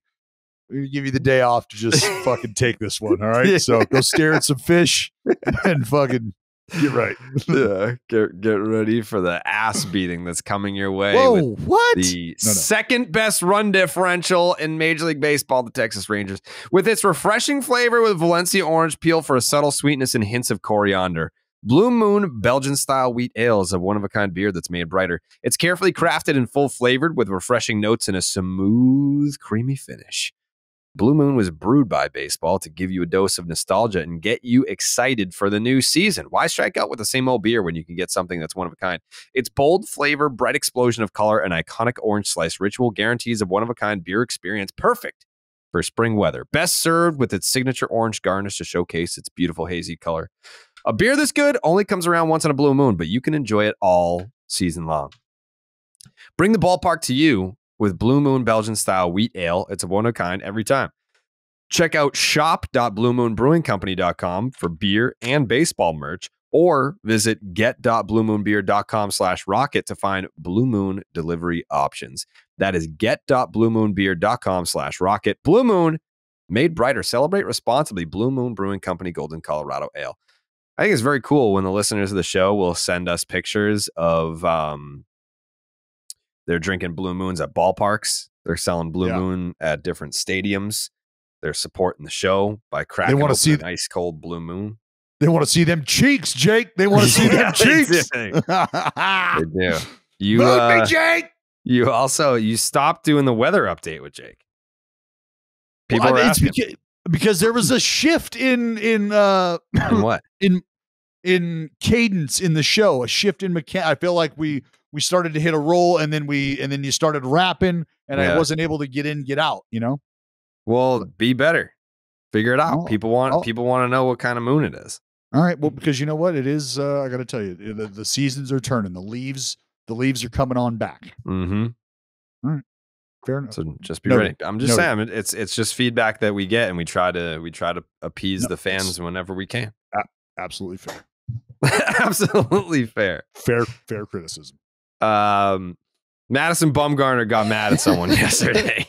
We're going to give you the day off to just fucking take this one. All right. So go stare at some fish and fucking. You're right. Yeah, get ready for the ass beating that's coming your way. Whoa, what? The second best run differential in Major League Baseball, the Texas Rangers, with its refreshing flavor with Valencia orange peel for a subtle sweetness and hints of coriander. Blue Moon Belgian-style wheat ale is a one-of-a-kind beer that's made brighter. It's carefully crafted and full-flavored with refreshing notes and a smooth, creamy finish. Blue Moon was brewed by baseball to give you a dose of nostalgia and get you excited for the new season. Why strike out with the same old beer when you can get something that's one of a kind? Its bold flavor, bright explosion of color, and iconic orange slice ritual guarantees a one-of-a-kind beer experience perfect for spring weather. Best served with its signature orange garnish to showcase its beautiful hazy color. A beer this good only comes around once in a blue moon, but you can enjoy it all season long. Bring the ballpark to you with Blue Moon Belgian style wheat ale. It's a one of a kind every time. Check out shop.bluemoonbrewingcompany.com for beer and baseball merch, or visit get.bluemoonbeer.com/rocket to find Blue Moon delivery options. That is get.bluemoonbeer.com/rocket. Blue Moon, made brighter. Celebrate responsibly. Blue Moon Brewing Company, Golden, Colorado Ale. I think it's very cool when the listeners of the show will send us pictures of they're drinking Blue Moons at ballparks. They're selling Blue Moon at different stadiums. They're supporting the show by cracking an ice cold Blue Moon. They want to see them cheeks, Jake. They want to see them cheeks. They do. You, me, Jake. You also stopped doing the weather update with Jake. People are asking because there was a shift in what in cadence in the show. A shift in mechanics. I feel like we started to hit a roll, and then you started rapping, and I wasn't able to get out. You know. Well, be better. Figure it out. People want to know what kind of moon it is. All right. Well, because you know what it is. I got to tell you, the seasons are turning. The leaves are coming on back. Mm-hmm. All right. Fair enough. So just be ready. I'm just saying it's just feedback that we get, and we try to appease the fans whenever we can. Absolutely fair. Absolutely fair. Fair criticism. Madison Bumgarner got mad at someone yesterday.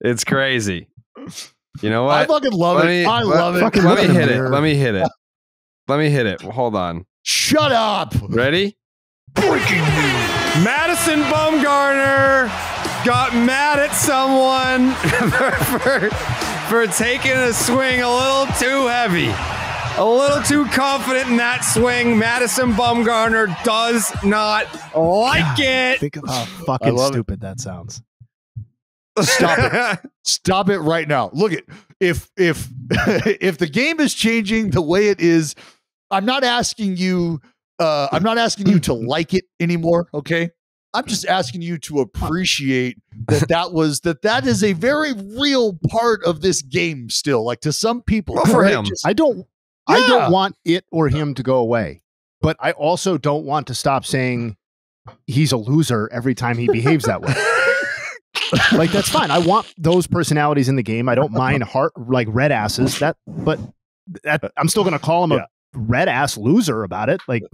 It's crazy. You know what? I fucking love it. I love it. Let me hit it. Well, hold on. Shut up. Ready? Freaking Madison Bumgarner got mad at someone for taking a swing a little too heavy. A little too confident in that swing. Madison Bumgarner does not like it. Think of how fucking stupid that sounds. Stop it. Stop it right now. Look at if the game is changing the way it is, I'm not asking you to like it anymore, okay? I'm just asking you to appreciate that is a very real part of this game still. Like to some people, well, for him. I don't want it or him to go away. But I also don't want to stop saying he's a loser every time he behaves that way. Like, that's fine. I want those personalities in the game. I don't mind red asses. I'm still going to call him a red ass loser about it. Like,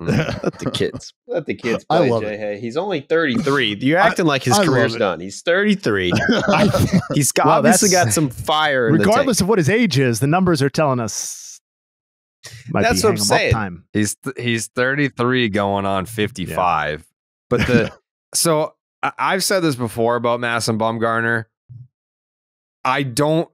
let the kids play, I love Jay. Hey, he's only 33. You're acting like his career's done. He's 33. He's obviously got some fire. Regardless of what his age is, the numbers are telling us. That's what I'm saying. Time. He's 33 going on 55. Yeah. But I've said this before about Madison Bumgarner. I don't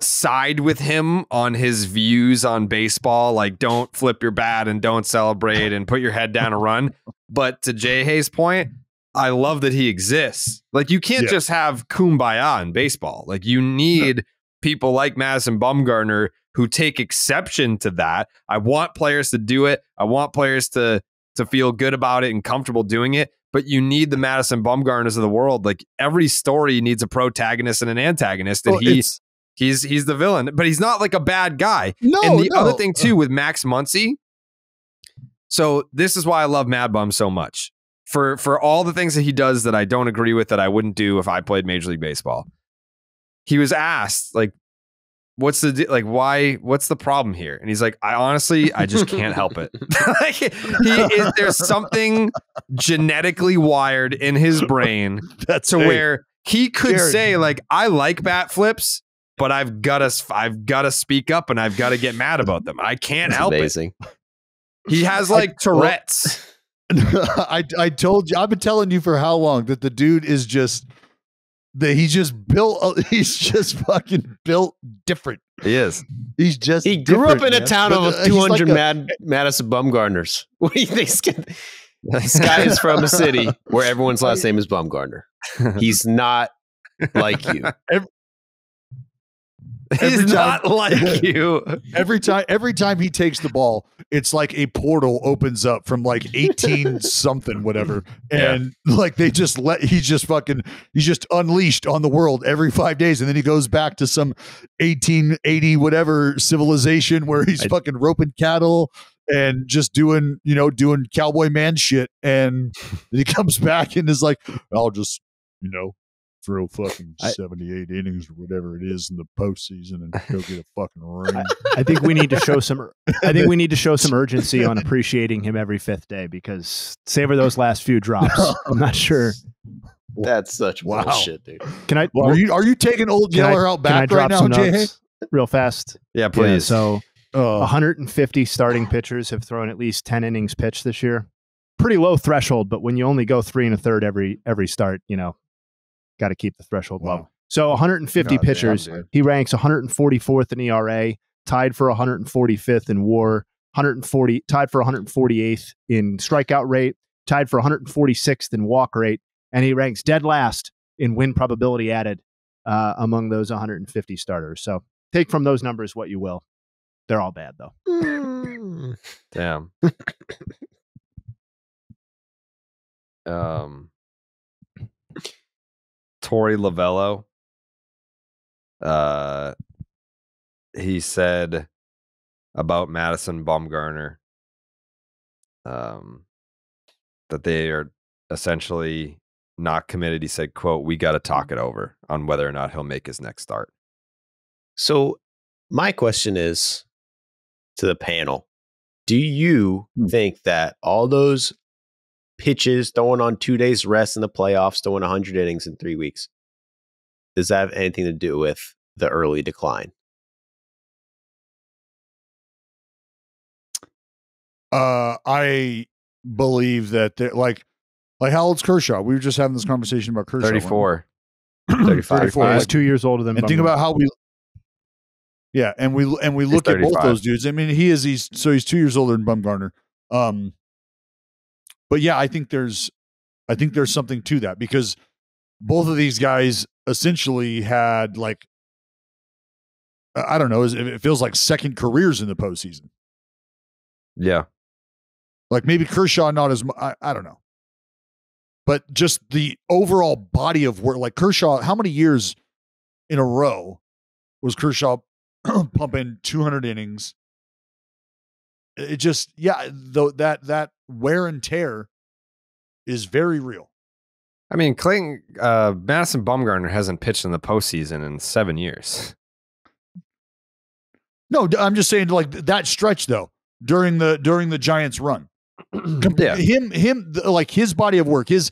side with him on his views on baseball. Like, don't flip your bat and don't celebrate and put your head down and run. But to Jay Hayes' point, I love that he exists. Like, you can't just have kumbaya in baseball. Like, you need people like Madison Bumgarner who take exception to that. I want players to do it. I want players to feel good about it and comfortable doing it. But you need the Madison Bumgarners of the world. Like, every story needs a protagonist and an antagonist, and he's the villain. But he's not like a bad guy. And the other thing too with Max Muncy. So this is why I love Mad Bum so much. For all the things that he does that I don't agree with, that I wouldn't do if I played Major League Baseball. He was asked, like, what's the problem here? And he's like, I just can't help it. Like, there's something genetically wired in his brain where he could say, like, I like bat flips, but I've got to speak up and I've got to get mad about them. I can't help it. He has like Tourette's. I told you, I've been telling you for how long that the dude is just. That he's just fucking built different. He is. He grew up in a town of 200 Madison Bumgarners. What do you think? This guy is from a city where everyone's last name is Bumgarner. He's not like you. He's not like you. Every time he takes the ball, it's like a portal opens up from like 18 something, whatever. And like, they just let, he's just unleashed on the world every 5 days. And then he goes back to some 1880, whatever civilization where he's fucking roping cattle and just doing, you know, doing cowboy man shit. And then he comes back and is like, I'll just, you know, throw fucking 78 innings or whatever it is in the postseason and go get a fucking ring. I think we need to show some. I think we need to show some urgency on appreciating him every fifth day, because savor those last few drops. I'm not sure. That's such bullshit, dude. Can I? Well, are you taking Old Yeller out back right now, Jay? Real fast. Yeah, please. Yeah, so 150 starting pitchers have thrown at least 10 innings pitched this year. Pretty low threshold, but when you only go 3 1/3 every start, you know. Got to keep the threshold low. So 150 pitchers. Damn, he ranks 144th in ERA, tied for 145th in WAR, tied for 148th in strikeout rate, tied for 146th in walk rate, and he ranks dead last in win probability added among those 150 starters. So take from those numbers what you will. They're all bad though. Damn. Torey Lovello, he said about Madison Bumgarner that they are essentially not committed. He said, quote, we got to talk it over on whether or not he'll make his next start. So my question is to the panel, do you think that all those pitches, throwing on 2 days rest in the playoffs, throwing 100 innings in 3 weeks, does that have anything to do with the early decline? I believe that like how old's Kershaw? We were just having this conversation about Kershaw. 34. 35. He's 2 years older than. And think about how we. Yeah, and we look at both those dudes. I mean, he's 2 years older than Bumgarner. But yeah, I think there's something to that, because both of these guys essentially had, like, I don't know, it feels like second careers in the postseason. Yeah. Like maybe Kershaw not as much, I don't know. But just the overall body of work, like Kershaw, how many years in a row was Kershaw pumping 200 innings? It just, yeah, though that wear and tear is very real. I mean, Madison Bumgarner hasn't pitched in the postseason in 7 years. No, I'm just saying, like, that stretch though during the Giants run, yeah. Like his body of work, his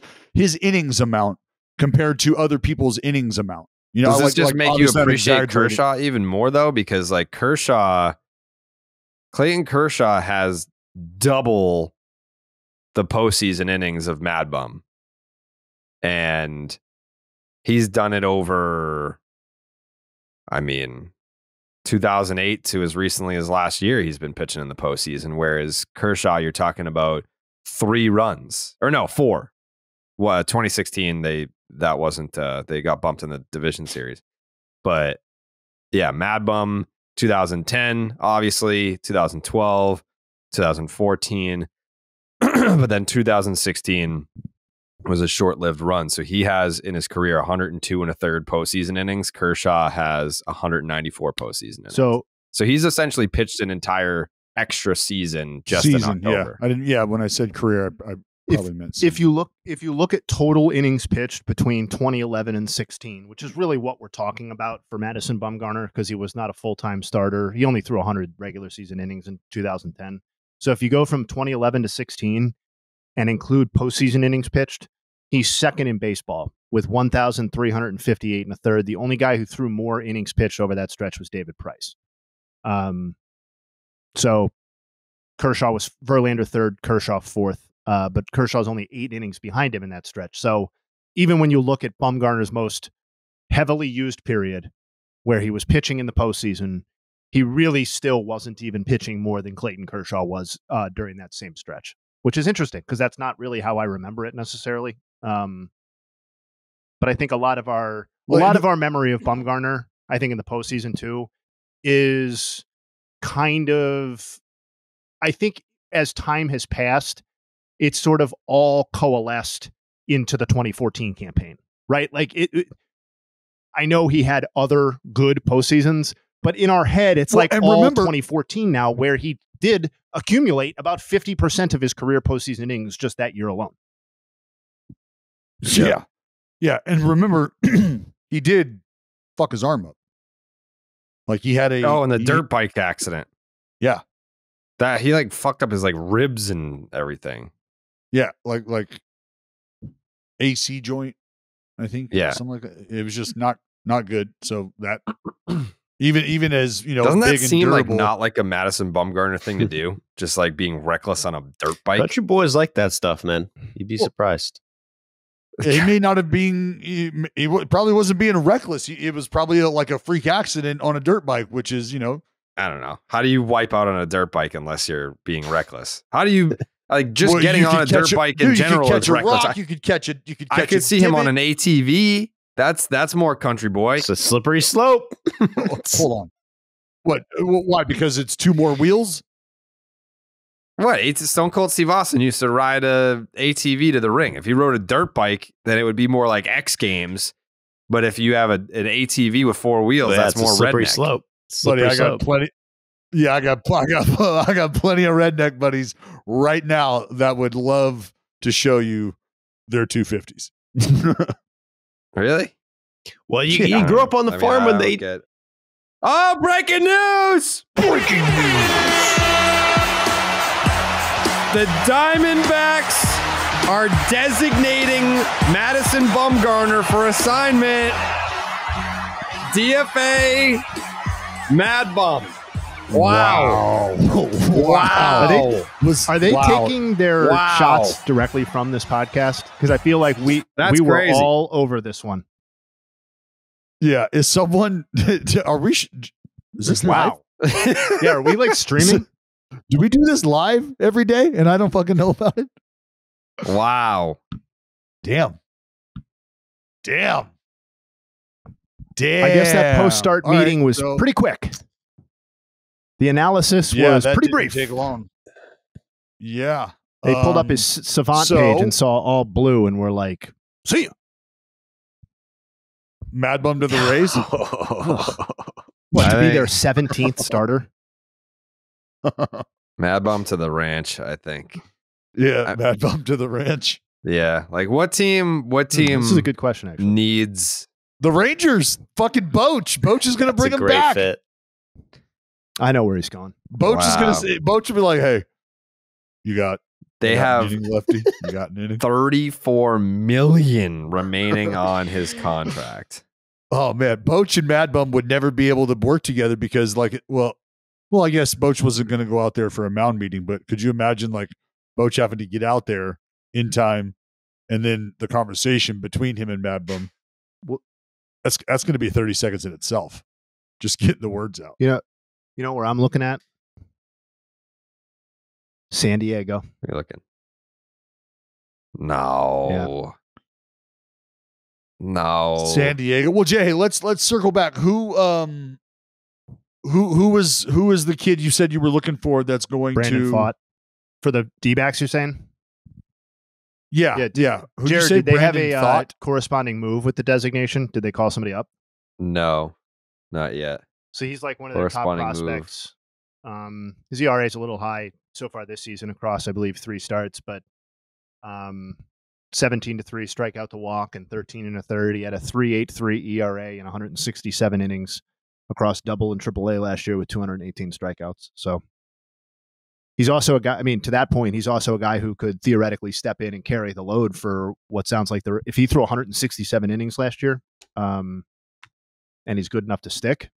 innings amount compared to other people's innings amount. You know, does this just make you appreciate Kershaw even more though? Because like Clayton Kershaw has double the postseason innings of Mad Bum. And he's done it over, 2008 to as recently as last year, he's been pitching in the postseason. Whereas Kershaw, you're talking about 4. Well, 2016, they got bumped in the division series. But yeah, Mad Bum, 2010, obviously, 2012, 2014, but then 2016 was a short-lived run. So he has in his career 102 1/3 postseason innings. Kershaw has 194 postseason innings. So he's essentially pitched an entire extra season in October. Yeah, when I said career, I probably meant season. If you look at total innings pitched between 2011 and 2016, which is really what we're talking about for Madison Bumgarner, because he was not a full-time starter. He only threw 100 regular season innings in 2010. So if you go from 2011 to 2016 and include postseason innings pitched, he's second in baseball with 1,358 and a third. The only guy who threw more innings pitched over that stretch was David Price. So Kershaw was Verlander third, Kershaw fourth. But Kershaw's only 8 innings behind him in that stretch. So even when you look at Bumgarner's most heavily used period where he was pitching in the postseason, he really still wasn't even pitching more than Clayton Kershaw was during that same stretch, which is interesting because that's not really how I remember it necessarily. But I think a lot of our memory of Bumgarner, I think in the postseason too, is kind of I think as time has passed, it's sort of all coalesced into the 2014 campaign, right? Like it I know he had other good postseasons, but in our head, it's like all 2014 now, where he did accumulate about 50% of his career postseason innings just that year alone. Yeah. And remember, he did fuck his arm up. Like he had a dirt bike accident. Yeah. That he like fucked up his like ribs and everything. Yeah, like AC joint, I think. Yeah. Something like that. It was just not good. So that even as, you know, doesn't big that seem and durable, like not like a Madison Bumgarner thing to do? Just like being reckless on a dirt bike. Don't you boys like that stuff, man? You'd be surprised. He may not have been, he probably wasn't being reckless. It was probably like a freak accident on a dirt bike, which is, you know, I don't know. How do you wipe out on a dirt bike unless you're being reckless? How do you like just getting on a dirt bike in general is reckless? You could catch it. You could catch it. I could see him on an ATV. That's more country boy. It's a slippery slope. Hold on. What? Why? Because it's two more wheels. What? Stone Cold Steve Austin used to ride a ATV to the ring. If you rode a dirt bike, then it would be more like X Games. But if you have an ATV with four wheels, that's more redneck. Slope. Buddy, I got plenty. Yeah, I got plenty of redneck buddies right now that would love to show you their 250s. Really? Well, you grew up on the farm when they. Oh, breaking news! Breaking news! The Diamondbacks are designating Madison Bumgarner for assignment. DFA, Mad Bum. Wow. Are they taking their shots directly from this podcast? Because I feel like we were crazy. All over this one. Yeah. Is someone... Are we... Is this wow? Live? Yeah. Are we like streaming? Do we do this live every day and I don't fucking know about it? Wow. Damn. I guess that post-start meeting was pretty quick. The analysis was pretty brief. Take long. Yeah. They pulled up his Savant page and saw all blue and were like, see ya. Mad Bum to the Rays? What, to be their 17th starter? Mad Bum to the ranch, I think. Yeah, Mad Bum to the ranch. Yeah, like what team? This is a good question. Actually, needs the Rangers. Fucking Boach. Boach is going to bring him back. Fit. I know where he's going. Boach will be like, hey, you got. They have lefty. You got $34 million remaining on his contract. Oh man, Boach and Mad Bum would never be able to work together because, like, Well, I guess Boach wasn't going to go out there for a mound meeting, but could you imagine like Boach having to get out there in time and then the conversation between him and Mad Bum? Well, that's going to be 30 seconds in itself. Just getting the words out. Yeah. You know where I'm looking at? San Diego. You're looking. No. Yeah. No. San Diego. Well, Jay, let's circle back. Who was the kid you said you were looking for that's going Brandon Pfaadt for the D-backs, you're saying? Yeah. Jared, did they have a corresponding move with the designation? Did they call somebody up? No, not yet. So he's like one of their top prospects. His ERA is a little high so far this season across, I believe, 3 starts, but 17-3 strikeout to walk and 13 and a third. He had a 3.83 ERA and 167 innings. Across double and triple A last year with 218 strikeouts. So he's also a guy, I mean, to that point, he's also a guy who could theoretically step in and carry the load for what sounds like if he threw 167 innings last year and he's good enough to stick.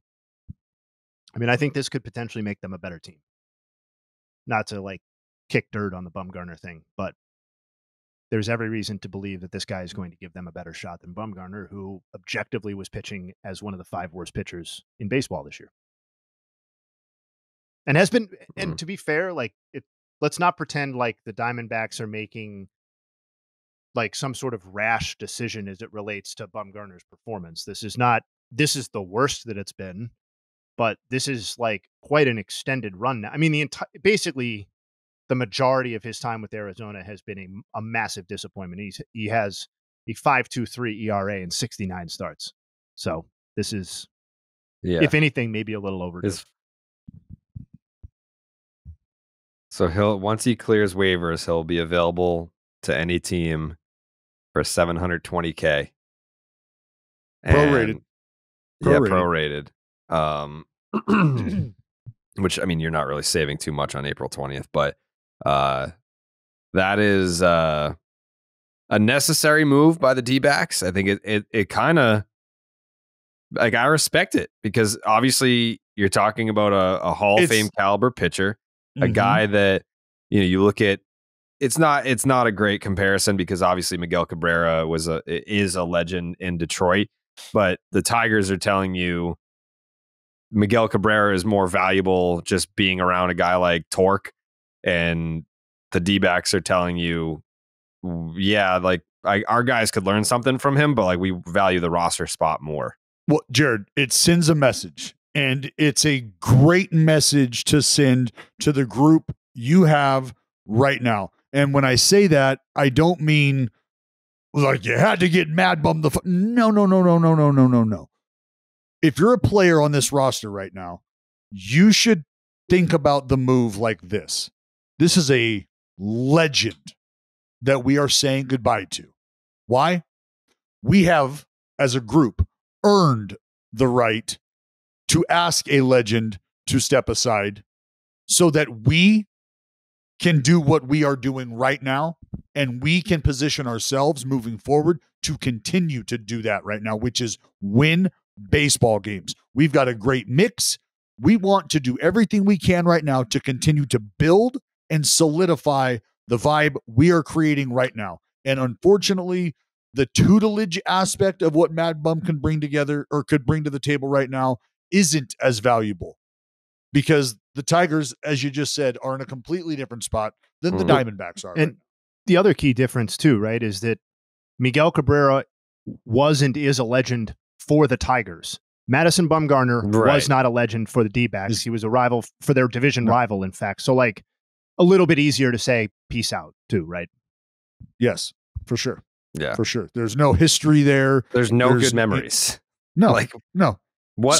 I mean, I think this could potentially make them a better team. Not to like kick dirt on the Bumgarner thing, but there's every reason to believe that this guy is going to give them a better shot than Bumgarner, who objectively was pitching as one of the 5 worst pitchers in baseball this year. And has been, and to be fair, like let's not pretend like the Diamondbacks are making like some sort of rash decision as it relates to Bumgarner's performance. This is the worst that it's been, but this is like quite an extended run now. I mean, basically the majority of his time with Arizona has been a massive disappointment. He has a 5.23 ERA in 69 starts. So this is, if anything, maybe a little overdue. So he'll, once he clears waivers, he'll be available to any team for $720K. Prorated. Which, I mean, you're not really saving too much on April 20th, but that is a necessary move by the D-backs. I think it kind of, like, I respect it because obviously you're talking about a Hall of Fame caliber pitcher, a guy that, you know, you look at. It's not a great comparison because obviously Miguel Cabrera is a legend in Detroit, but the Tigers are telling you Miguel Cabrera is more valuable just being around a guy like Torque, and the D-backs are telling you, our guys could learn something from him, but like we value the roster spot more. Well, Jared, it sends a message, and it's a great message to send to the group you have right now. And when I say that, I don't mean like you had to get mad bummed. No. If you're a player on this roster right now, you should think about the move like this. This is a legend that we are saying goodbye to. Why? We have, as a group, earned the right to ask a legend to step aside so that we can do what we are doing right now, and we can position ourselves moving forward to continue to do that right now, which is win baseball games. We've got a great mix. We want to do everything we can right now to continue to build and solidify the vibe we are creating right now. And unfortunately, the tutelage aspect of what Mad Bum can bring together or could bring to the table right now isn't as valuable, because the Tigers, as you just said, are in a completely different spot than the Diamondbacks are. And right, the other key difference too, right, is that Miguel Cabrera was and is a legend for the Tigers. Madison Bumgarner was not a legend for the D-backs. He was a rival for their division rival, in fact. So like a little bit easier to say peace out too, right? Yes, for sure. Yeah, for sure. There's no history there. There's good memories. What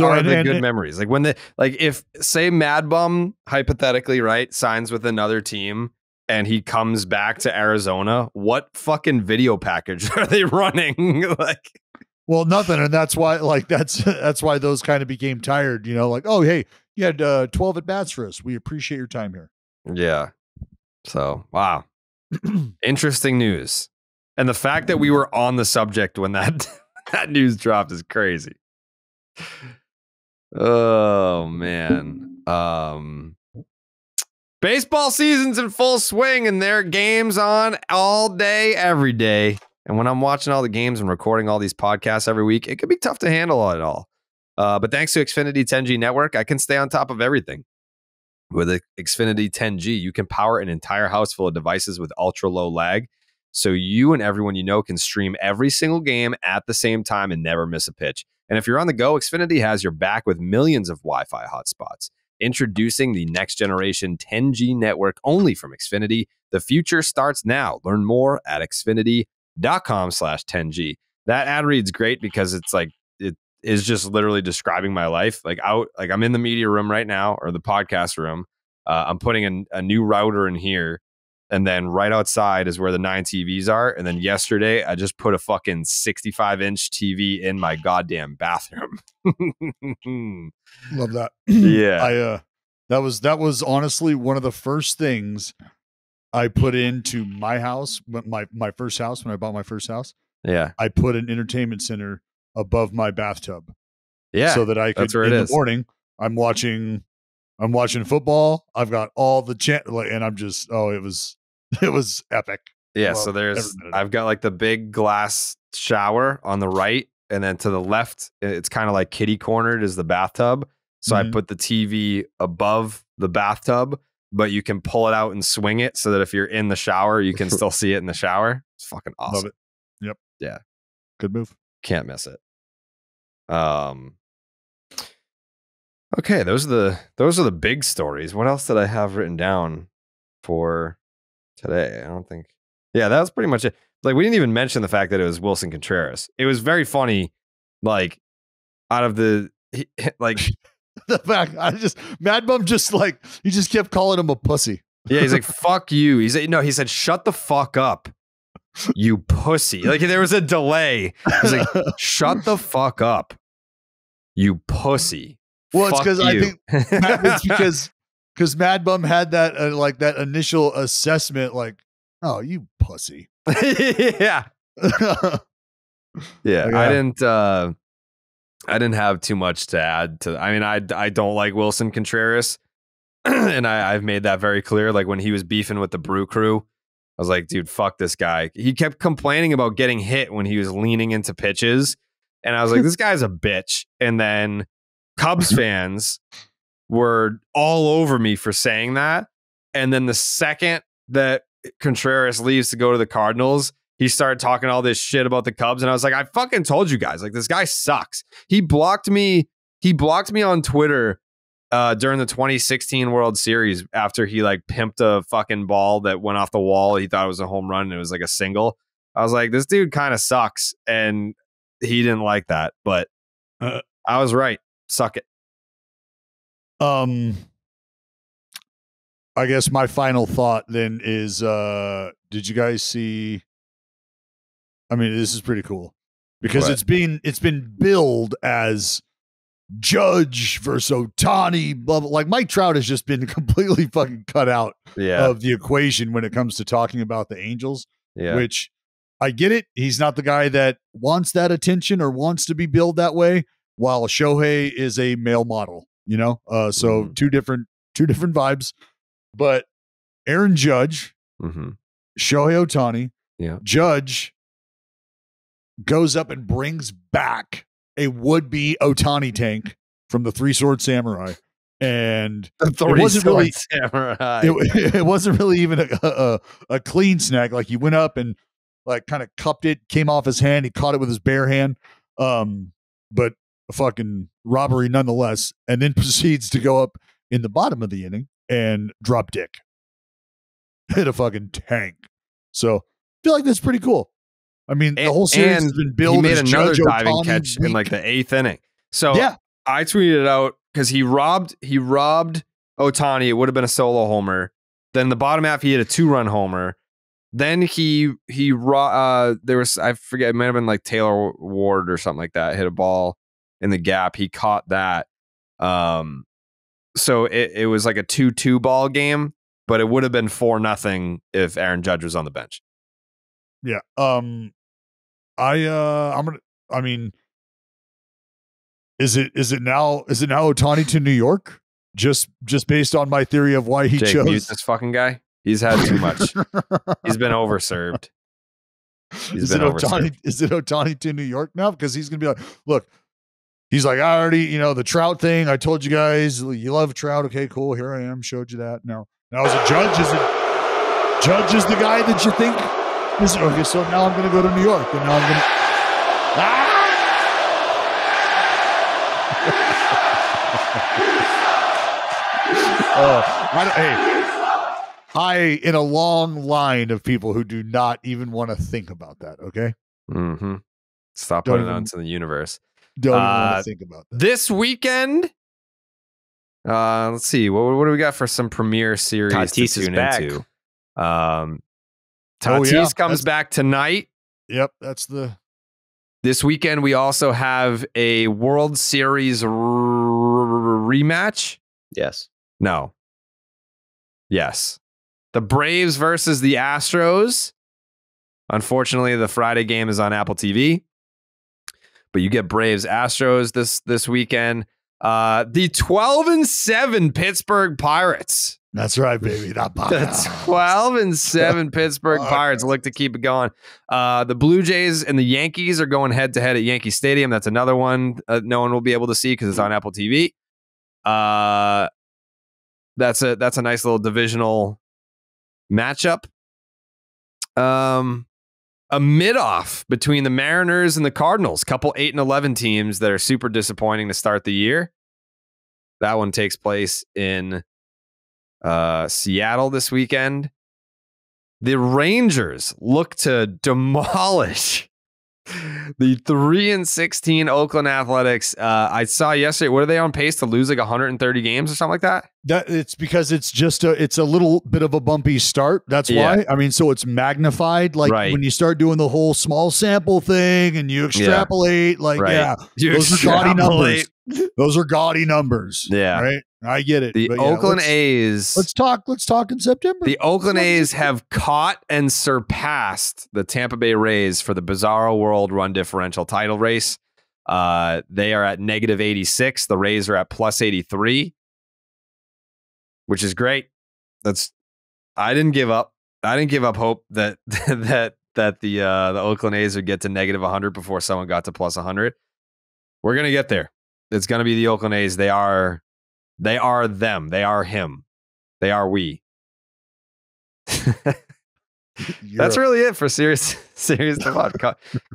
are the good memories? Like when if say Mad Bum hypothetically, right, signs with another team and he comes back to Arizona, what fucking video package are they running? Well, nothing. And that's why that's why those kind of became tired, you know, like, oh, hey, you had 12 at bats for us. We appreciate your time here. Yeah. So, wow. Interesting news. And the fact that we were on the subject when that news dropped is crazy. Oh man. Baseball season's in full swing and there are games on all day, every day. And when I'm watching all the games and recording all these podcasts every week, it could be tough to handle it all. But thanks to Xfinity 10G Network, I can stay on top of everything. With Xfinity 10G, you can power an entire house full of devices with ultra low lag, so you and everyone you know can stream every single game at the same time and never miss a pitch. And if you're on the go, Xfinity has your back with millions of Wi-Fi hotspots. Introducing the next generation 10G network only from Xfinity. The future starts now. Learn more at xfinity.com/10G. That ad reads great because it's like, it is just literally describing my life. Like I'm in the media room right now, or the podcast room. I'm putting a new router in here. And then right outside is where the 9 TVs are. And then yesterday, I just put a fucking 65-inch TV in my goddamn bathroom. Love that. Yeah. That was honestly one of the first things I put into my house, my first house, when I bought my first house. Yeah. I put an entertainment center above my bathtub. Yeah. So that I could, in the morning, I'm watching football. I've got all the and I'm just, it was epic. Yeah. So I've got like the big glass shower on the right, and then to the left, it's kind of like kitty cornered is the bathtub. So I put the TV above the bathtub, but you can pull it out and swing it so that if you're in the shower, you can still see it in the shower. It's fucking awesome. Love it. Yep. Yeah. Good move. Can't miss it. Okay, those are the big stories. What else did I have written down? for today. I don't think. Yeah, that was pretty much it. Like, we didn't even mention the fact that it was Wilson Contreras. It was very funny. Like, out of the like the fact, I just Mad Bum just like he just kept calling him a pussy. Yeah, he's like, fuck you. He's like, no, he said, shut the fuck up, you pussy. Like, there was a delay. He's like, shut the fuck up, you pussy. Well, fuck, it's because I think it's because Mad Bum had that like that initial assessment, like, oh, you pussy. Yeah. Yeah. I didn't have too much to add to. I mean, I don't like Wilson Contreras, and I've made that very clear. Like, when he was beefing with the Brew Crew, I was like, dude, fuck this guy. He kept complaining about getting hit when he was leaning into pitches, and I was like, this guy's a bitch. And then Cubs fans were all over me for saying that. And then the second that Contreras leaves to go to the Cardinals, he started talking all this shit about the Cubs. And I was like, I fucking told you guys, like, this guy sucks. He blocked me. He blocked me on Twitter during the 2016 World Series after he like pimped a fucking ball that went off the wall. He thought it was a home run and it was like a single. I was like, this dude kind of sucks. And he didn't like that, but I was right. Suck it. I guess my final thought then is, did you guys see? I mean, this is pretty cool because it's been billed as Judge versus Ohtani, blah, blah. Like, Mike Trout has just been completely fucking cut out of the equation when it comes to talking about the Angels, which I get it. He's not the guy that wants that attention or wants to be billed that way, while Shohei is a male model, you know? So two different vibes. But Aaron Judge, Shohei Ohtani, Judge goes up and brings back a would-be Ohtani tank from the Three-Sword Samurai. And it wasn't really even a clean snag. Like, he went up and like kind of cupped it, came off his hand. He caught it with his bare hand. But a fucking robbery nonetheless, and then proceeds to go up in the bottom of the inning and drop dick, hit a fucking tank. So I feel like that's pretty cool. I mean, the whole series has been built. He made another diving catch in like the 8th inning. So yeah, I tweeted it out because he robbed Ohtani. It would have been a solo homer. Then the bottom half, he hit a 2-run homer. Then there was, I forget, it might have been like Taylor Ward or something like that, hit a ball in the gap. He caught that. So it was like a 2-2 ball game, but it would have been 4-0 if Aaron Judge was on the bench. Yeah. Is it now Ohtani to New York? Just based on my theory of why he chose this fucking guy. He's had too much. He's been overserved. Is it Ohtani to New York now? Because he's going to be like, look, he's like, I already, you know, the Trout thing. I told you guys, you love Trout. Okay, cool. Here I am. Showed you that. Now as a Judge, is the guy that you think is. Okay, so now I'm going to go to New York, and now I'm going to. I, in a long line of people who do not even want to think about that. Okay. Mm-hmm. Stop putting it onto the universe. Don't even want to think about that. This weekend, let's see. What do we got for some premiere series Tatis to tune into? Tatis comes back tonight. Yep, that's the... This weekend, we also have a World Series rematch. Yes. No. Yes. The Braves versus the Astros. Unfortunately, the Friday game is on Apple TV. But you get Braves Astros this weekend. The 12-7 Pittsburgh Pirates. That's right, baby. The 12-7 Pittsburgh Pirates look to keep it going. The Blue Jays and the Yankees are going head to head at Yankee Stadium. That's another one no one will be able to see because it's on Apple TV. That's a nice little divisional matchup. A mid-off between the Mariners and the Cardinals. Couple 8 and 11 teams that are super disappointing to start the year. That one takes place in Seattle this weekend. The Rangers look to demolish the 3-16 Oakland Athletics. I saw yesterday, what are they on pace to lose, like 130 games or something like that? That it's because it's just a little bit of a bumpy start. That's why. I mean, so it's magnified. Like when you start doing the whole small sample thing and you extrapolate, those are gaudy numbers. Yeah. Right. I get it. The Oakland A's. Let's talk in September. The Oakland A's have caught and surpassed the Tampa Bay Rays for the Bizarro World Run Differential title race. They are at -86. The Rays are at +83, which is great. I didn't give up. I didn't give up hope that the Oakland A's would get to -100 before someone got to +100. We're gonna get there. It's gonna be the Oakland A's. They are them. They are him. They are we. That's really it for serious about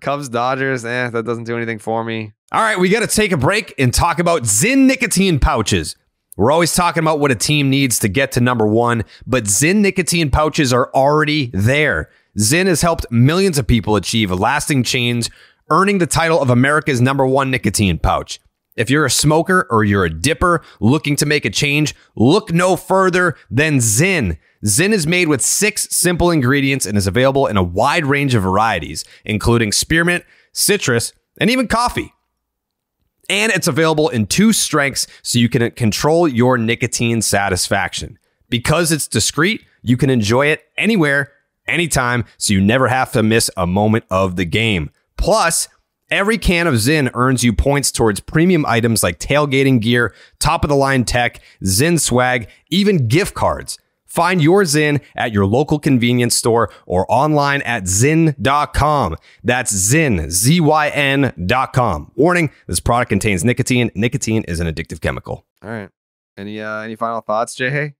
Cubs, Dodgers. That doesn't do anything for me. All right, we got to take a break and talk about Zyn nicotine pouches. We're always talking about what a team needs to get to #1, but Zyn nicotine pouches are already there. Zyn has helped millions of people achieve lasting change, earning the title of America's #1 nicotine pouch. If you're a smoker or you're a dipper looking to make a change, look no further than Zyn. Zyn is made with 6 simple ingredients and is available in a wide range of varieties, including spearmint, citrus, and even coffee. And it's available in 2 strengths so you can control your nicotine satisfaction. Because it's discreet, you can enjoy it anywhere, anytime, so you never have to miss a moment of the game. Plus, every can of Zyn earns you points towards premium items like tailgating gear, top-of-the-line tech, Zyn swag, even gift cards. Find your Zyn at your local convenience store or online at Zyn.com. That's Zyn, Z-Y-N.com. Warning, this product contains nicotine. Nicotine is an addictive chemical. All right. Any final thoughts, Jay?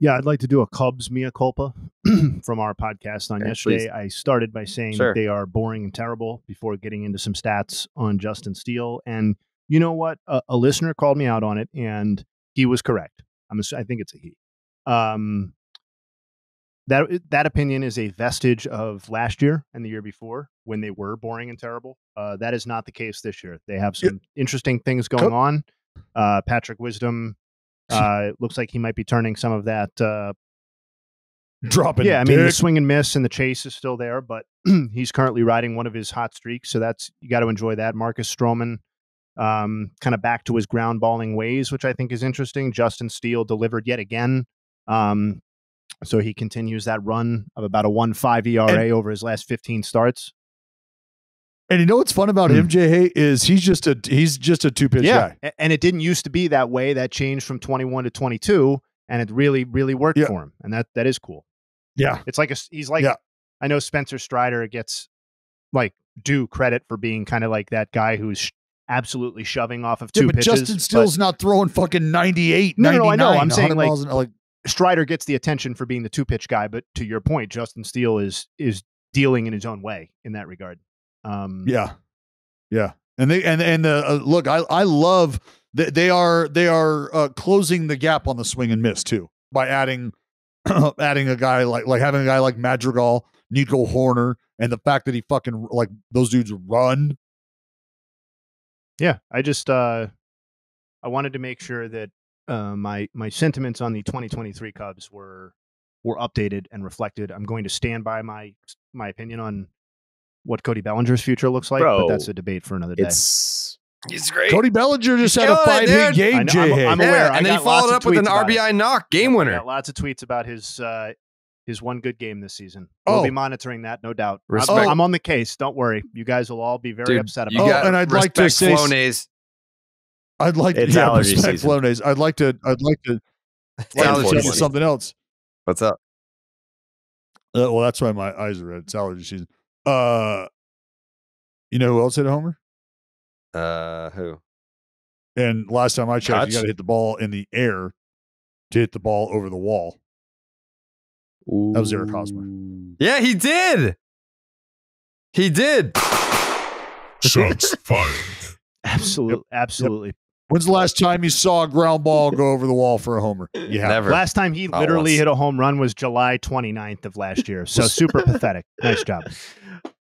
Yeah, I'd like to do a Cubs mea culpa from our podcast on yesterday. Please. I started by saying that they are boring and terrible before getting into some stats on Justin Steele. And you know what? A listener called me out on it, and he was correct. I think it's a he. That opinion is a vestige of last year and the year before when they were boring and terrible. That is not the case this year. They have some interesting things going on. Patrick Wisdom. It looks like he might be turning some of that dropping. Yeah, I mean, the swing and miss and the chase is still there, but he's currently riding one of his hot streaks. So you got to enjoy that. Marcus Stroman kind of back to his ground balling ways, which I think is interesting. Justin Steele delivered yet again. So he continues that run of about a 1.5 ERA over his last 15 starts. And you know what's fun about him, Jay, is he's just a two-pitch guy. And it didn't used to be that way. That changed from 21 to 22, and it really, really worked for him. And that is cool. Yeah. It's like I know Spencer Strider gets like due credit for being kind of like that guy who's absolutely shoving off of two pitches. But Justin Steele's not throwing fucking 98, 99. No, I know. I'm saying like Strider gets the attention for being the two-pitch guy, but to your point, Justin Steele is dealing in his own way in that regard. Look, I love that they are closing the gap on the swing and miss too by adding a guy like having a guy like Madrigal, Nico Horner, and the fact that he fucking like those dudes run. Yeah, I just I wanted to make sure that my sentiments on the 2023 Cubs were updated and reflected. I'm going to stand by my opinion on what Cody Bellinger's future looks like, but that's a debate for another day. It's great. Cody Bellinger just had a 5-hit game, Jay. I'm aware. And then he followed up with an RBI knock, game winner. Yeah, lots of tweets about his one good game this season. We'll be monitoring that, no doubt. I'm on the case. Don't worry. You guys will all be very upset about it. And I'd like to say, respect Flonase. I'd like to something else. What's up? Well, that's why my eyes are red. It's allergy season. You know who else hit a homer? Who? And last time I checked, you got to hit the ball in the air to hit the ball over the wall. Ooh. That was Eric Hosmer. Yeah, he did. Shots fired. Absolutely. Yep. Absolutely. When's the last time you saw a ground ball go over the wall for a homer? Yeah. Never. Last time he literally hit a home run was July 29th of last year. So super pathetic. Nice job.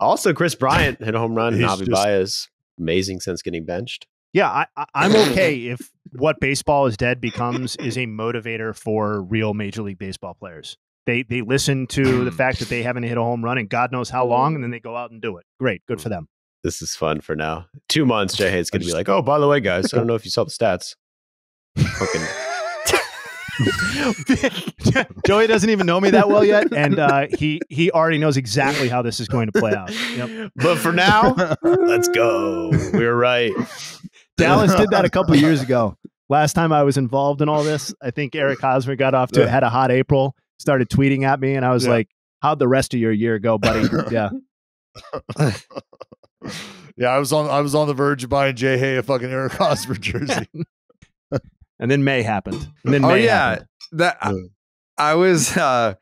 Also, Chris Bryant hit a home run. Avi Baez, amazing since getting benched. Yeah, I'm okay if what Baseball Is Dead becomes is a motivator for real Major League Baseball players. They listen to the fact that they haven't hit a home run in God knows how long, and then they go out and do it. Great. Good for them. This is fun for now. 2 months, Jay Hade's going to be like, oh, by the way, guys, I don't know if you saw the stats. Joey doesn't even know me that well yet, and he already knows exactly how this is going to play out. Yep. But for now, let's go. We're right. Dallas did that a couple of years ago. Last time I was involved in all this, I think Eric Hosmer got off to had a hot April, started tweeting at me, and I was like, how'd the rest of your year go, buddy? Yeah. Yeah, I was on the verge of buying Jay Hay a fucking Eric Hosmer jersey. And then May happened. And then May happened. That I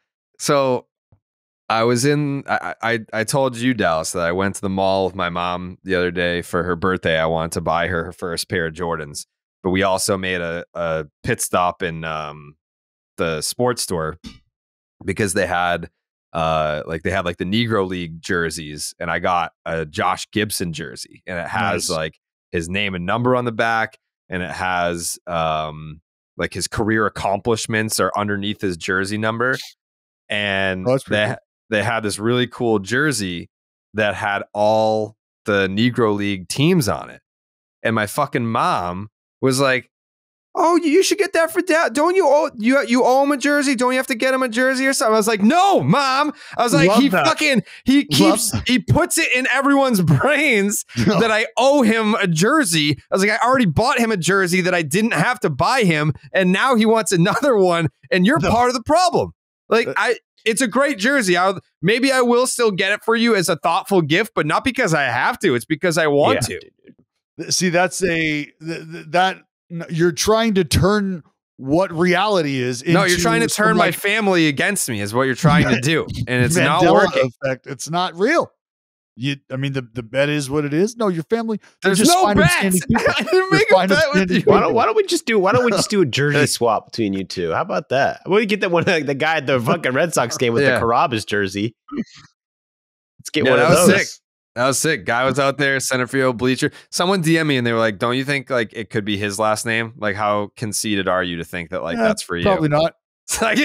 told you, Dallas, that I went to the mall with my mom the other day for her birthday. I wanted to buy her her first pair of Jordans, but we also made a pit stop in the sports store because they had like the Negro League jerseys, and I got a Josh Gibson jersey, and it has like his name and number on the back. And it has like his career accomplishments are underneath his jersey number. And they had this really cool jersey that had all the Negro League teams on it. And my fucking mom was like, oh, you should get that for Dad. Don't you owe you owe him a jersey? Don't you have to get him a jersey or something? I was like, no, Mom. I was like, he puts it in everyone's brains that I owe him a jersey. I was like, I already bought him a jersey that I didn't have to buy him, and now he wants another one, and you're part of the problem. Like it's a great jersey. Maybe I will still get it for you as a thoughtful gift, but not because I have to. It's because I want to. See, that's you're trying to turn what reality is into. No, you're trying to turn my family against me is what you're trying to do. And it's Mandela not working. Effect. It's not real. I mean, the bet is what it is. No, your family. There's no bet. I didn't make a bet with you. Why don't we just do a jersey swap between you two? How about that? We'll get that one, like the guy at the fucking Red Sox game with the Carrabis jersey. Let's get one of those. Sick. That was sick. Guy was out there, center field, bleacher. Someone DM'd me and they were like, don't you think like it could be his last name? Like, how conceited are you to think that like that's for you? Probably not. It's like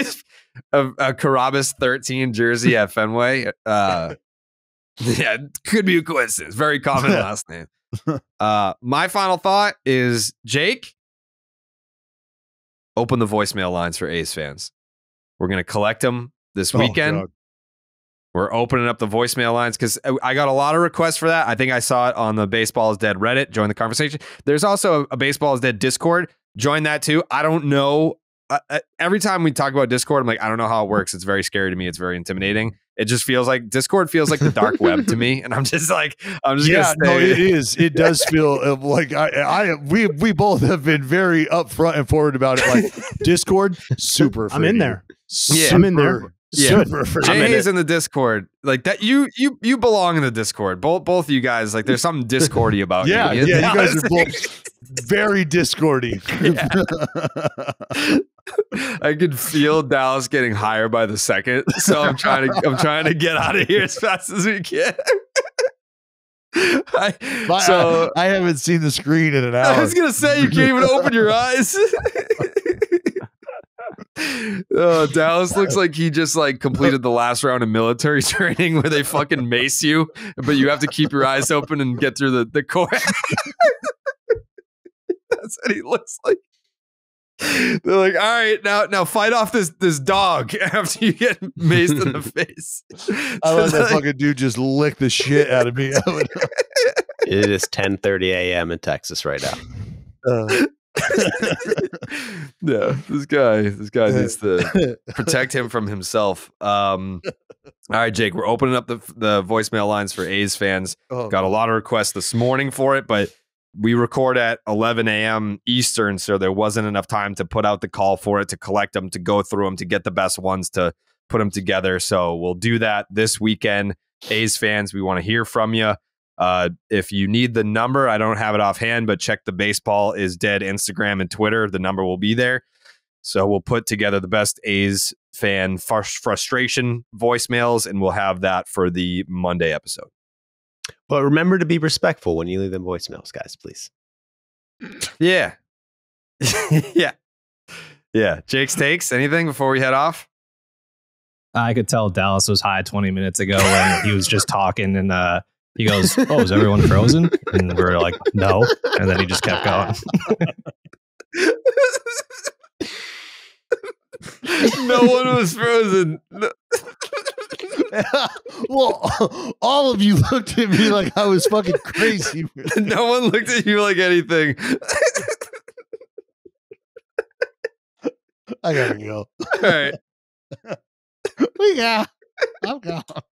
a Carrabis 13 jersey at Fenway. Yeah, could be a coincidence. Very common last name. My final thought is, Jake, open the voicemail lines for A's fans. We're going to collect them this weekend. God. We're opening up the voicemail lines because I got a lot of requests for that. I think I saw it on the Baseball Is Dead Reddit. Join the conversation. There's also a Baseball Is Dead Discord. Join that too. I don't know. Every time we talk about Discord, I'm like, I don't know how it works. It's very scary to me. It's very intimidating. It just feels like Discord feels like the dark web to me. And I'm just like, I'm just gonna stay. No, it is. It does feel like we both have been very upfront and forward about it. Like Discord, super. I'm in there. Yeah, I'm in there. Yeah, Jay's in the Discord like that. You belong in the Discord. Both of you guys, like there's something discordy about you. Yeah, you guys are both very discordy. I could feel Dallas getting higher by the second, so I'm trying to get out of here as fast as we can. I haven't seen the screen in an hour. I was gonna say you can't even open your eyes. Oh, Dallas looks like he just like completed the last round of military training where they fucking mace you, but you have to keep your eyes open and get through the core. That's what he looks like. They're like, all right, now fight off this dog after you get maced in the face. I let that fucking dude just lick the shit out of me. It is 10:30 a.m. in Texas right now. No, this guy needs to protect him from himself. All right, Jake, we're opening up the voicemail lines for A's fans. Got a lot of requests this morning for it, but we record at 11 a.m. Eastern, so there wasn't enough time to put out the call for it, to collect them, to go through them, to get the best ones, to put them together. So we'll do that this weekend. A's fans, we want to hear from you. If you need the number, I don't have it offhand, but check the Baseball Is Dead Instagram and Twitter. The number will be there. So we'll put together the best A's fan frustration voicemails, and we'll have that for the Monday episode. But remember to be respectful when you leave them voicemails, guys, please. Yeah. Yeah. Yeah. Jake's takes, anything before we head off? I could tell Dallas was high 20 minutes ago when he was just talking, and he goes, "Oh, is everyone frozen?" And we were like, "No." And then he just kept going. No one was frozen. No. Well, all of you looked at me like I was fucking crazy. No one looked at you like anything. I gotta go. All right. Yeah, I'm gone.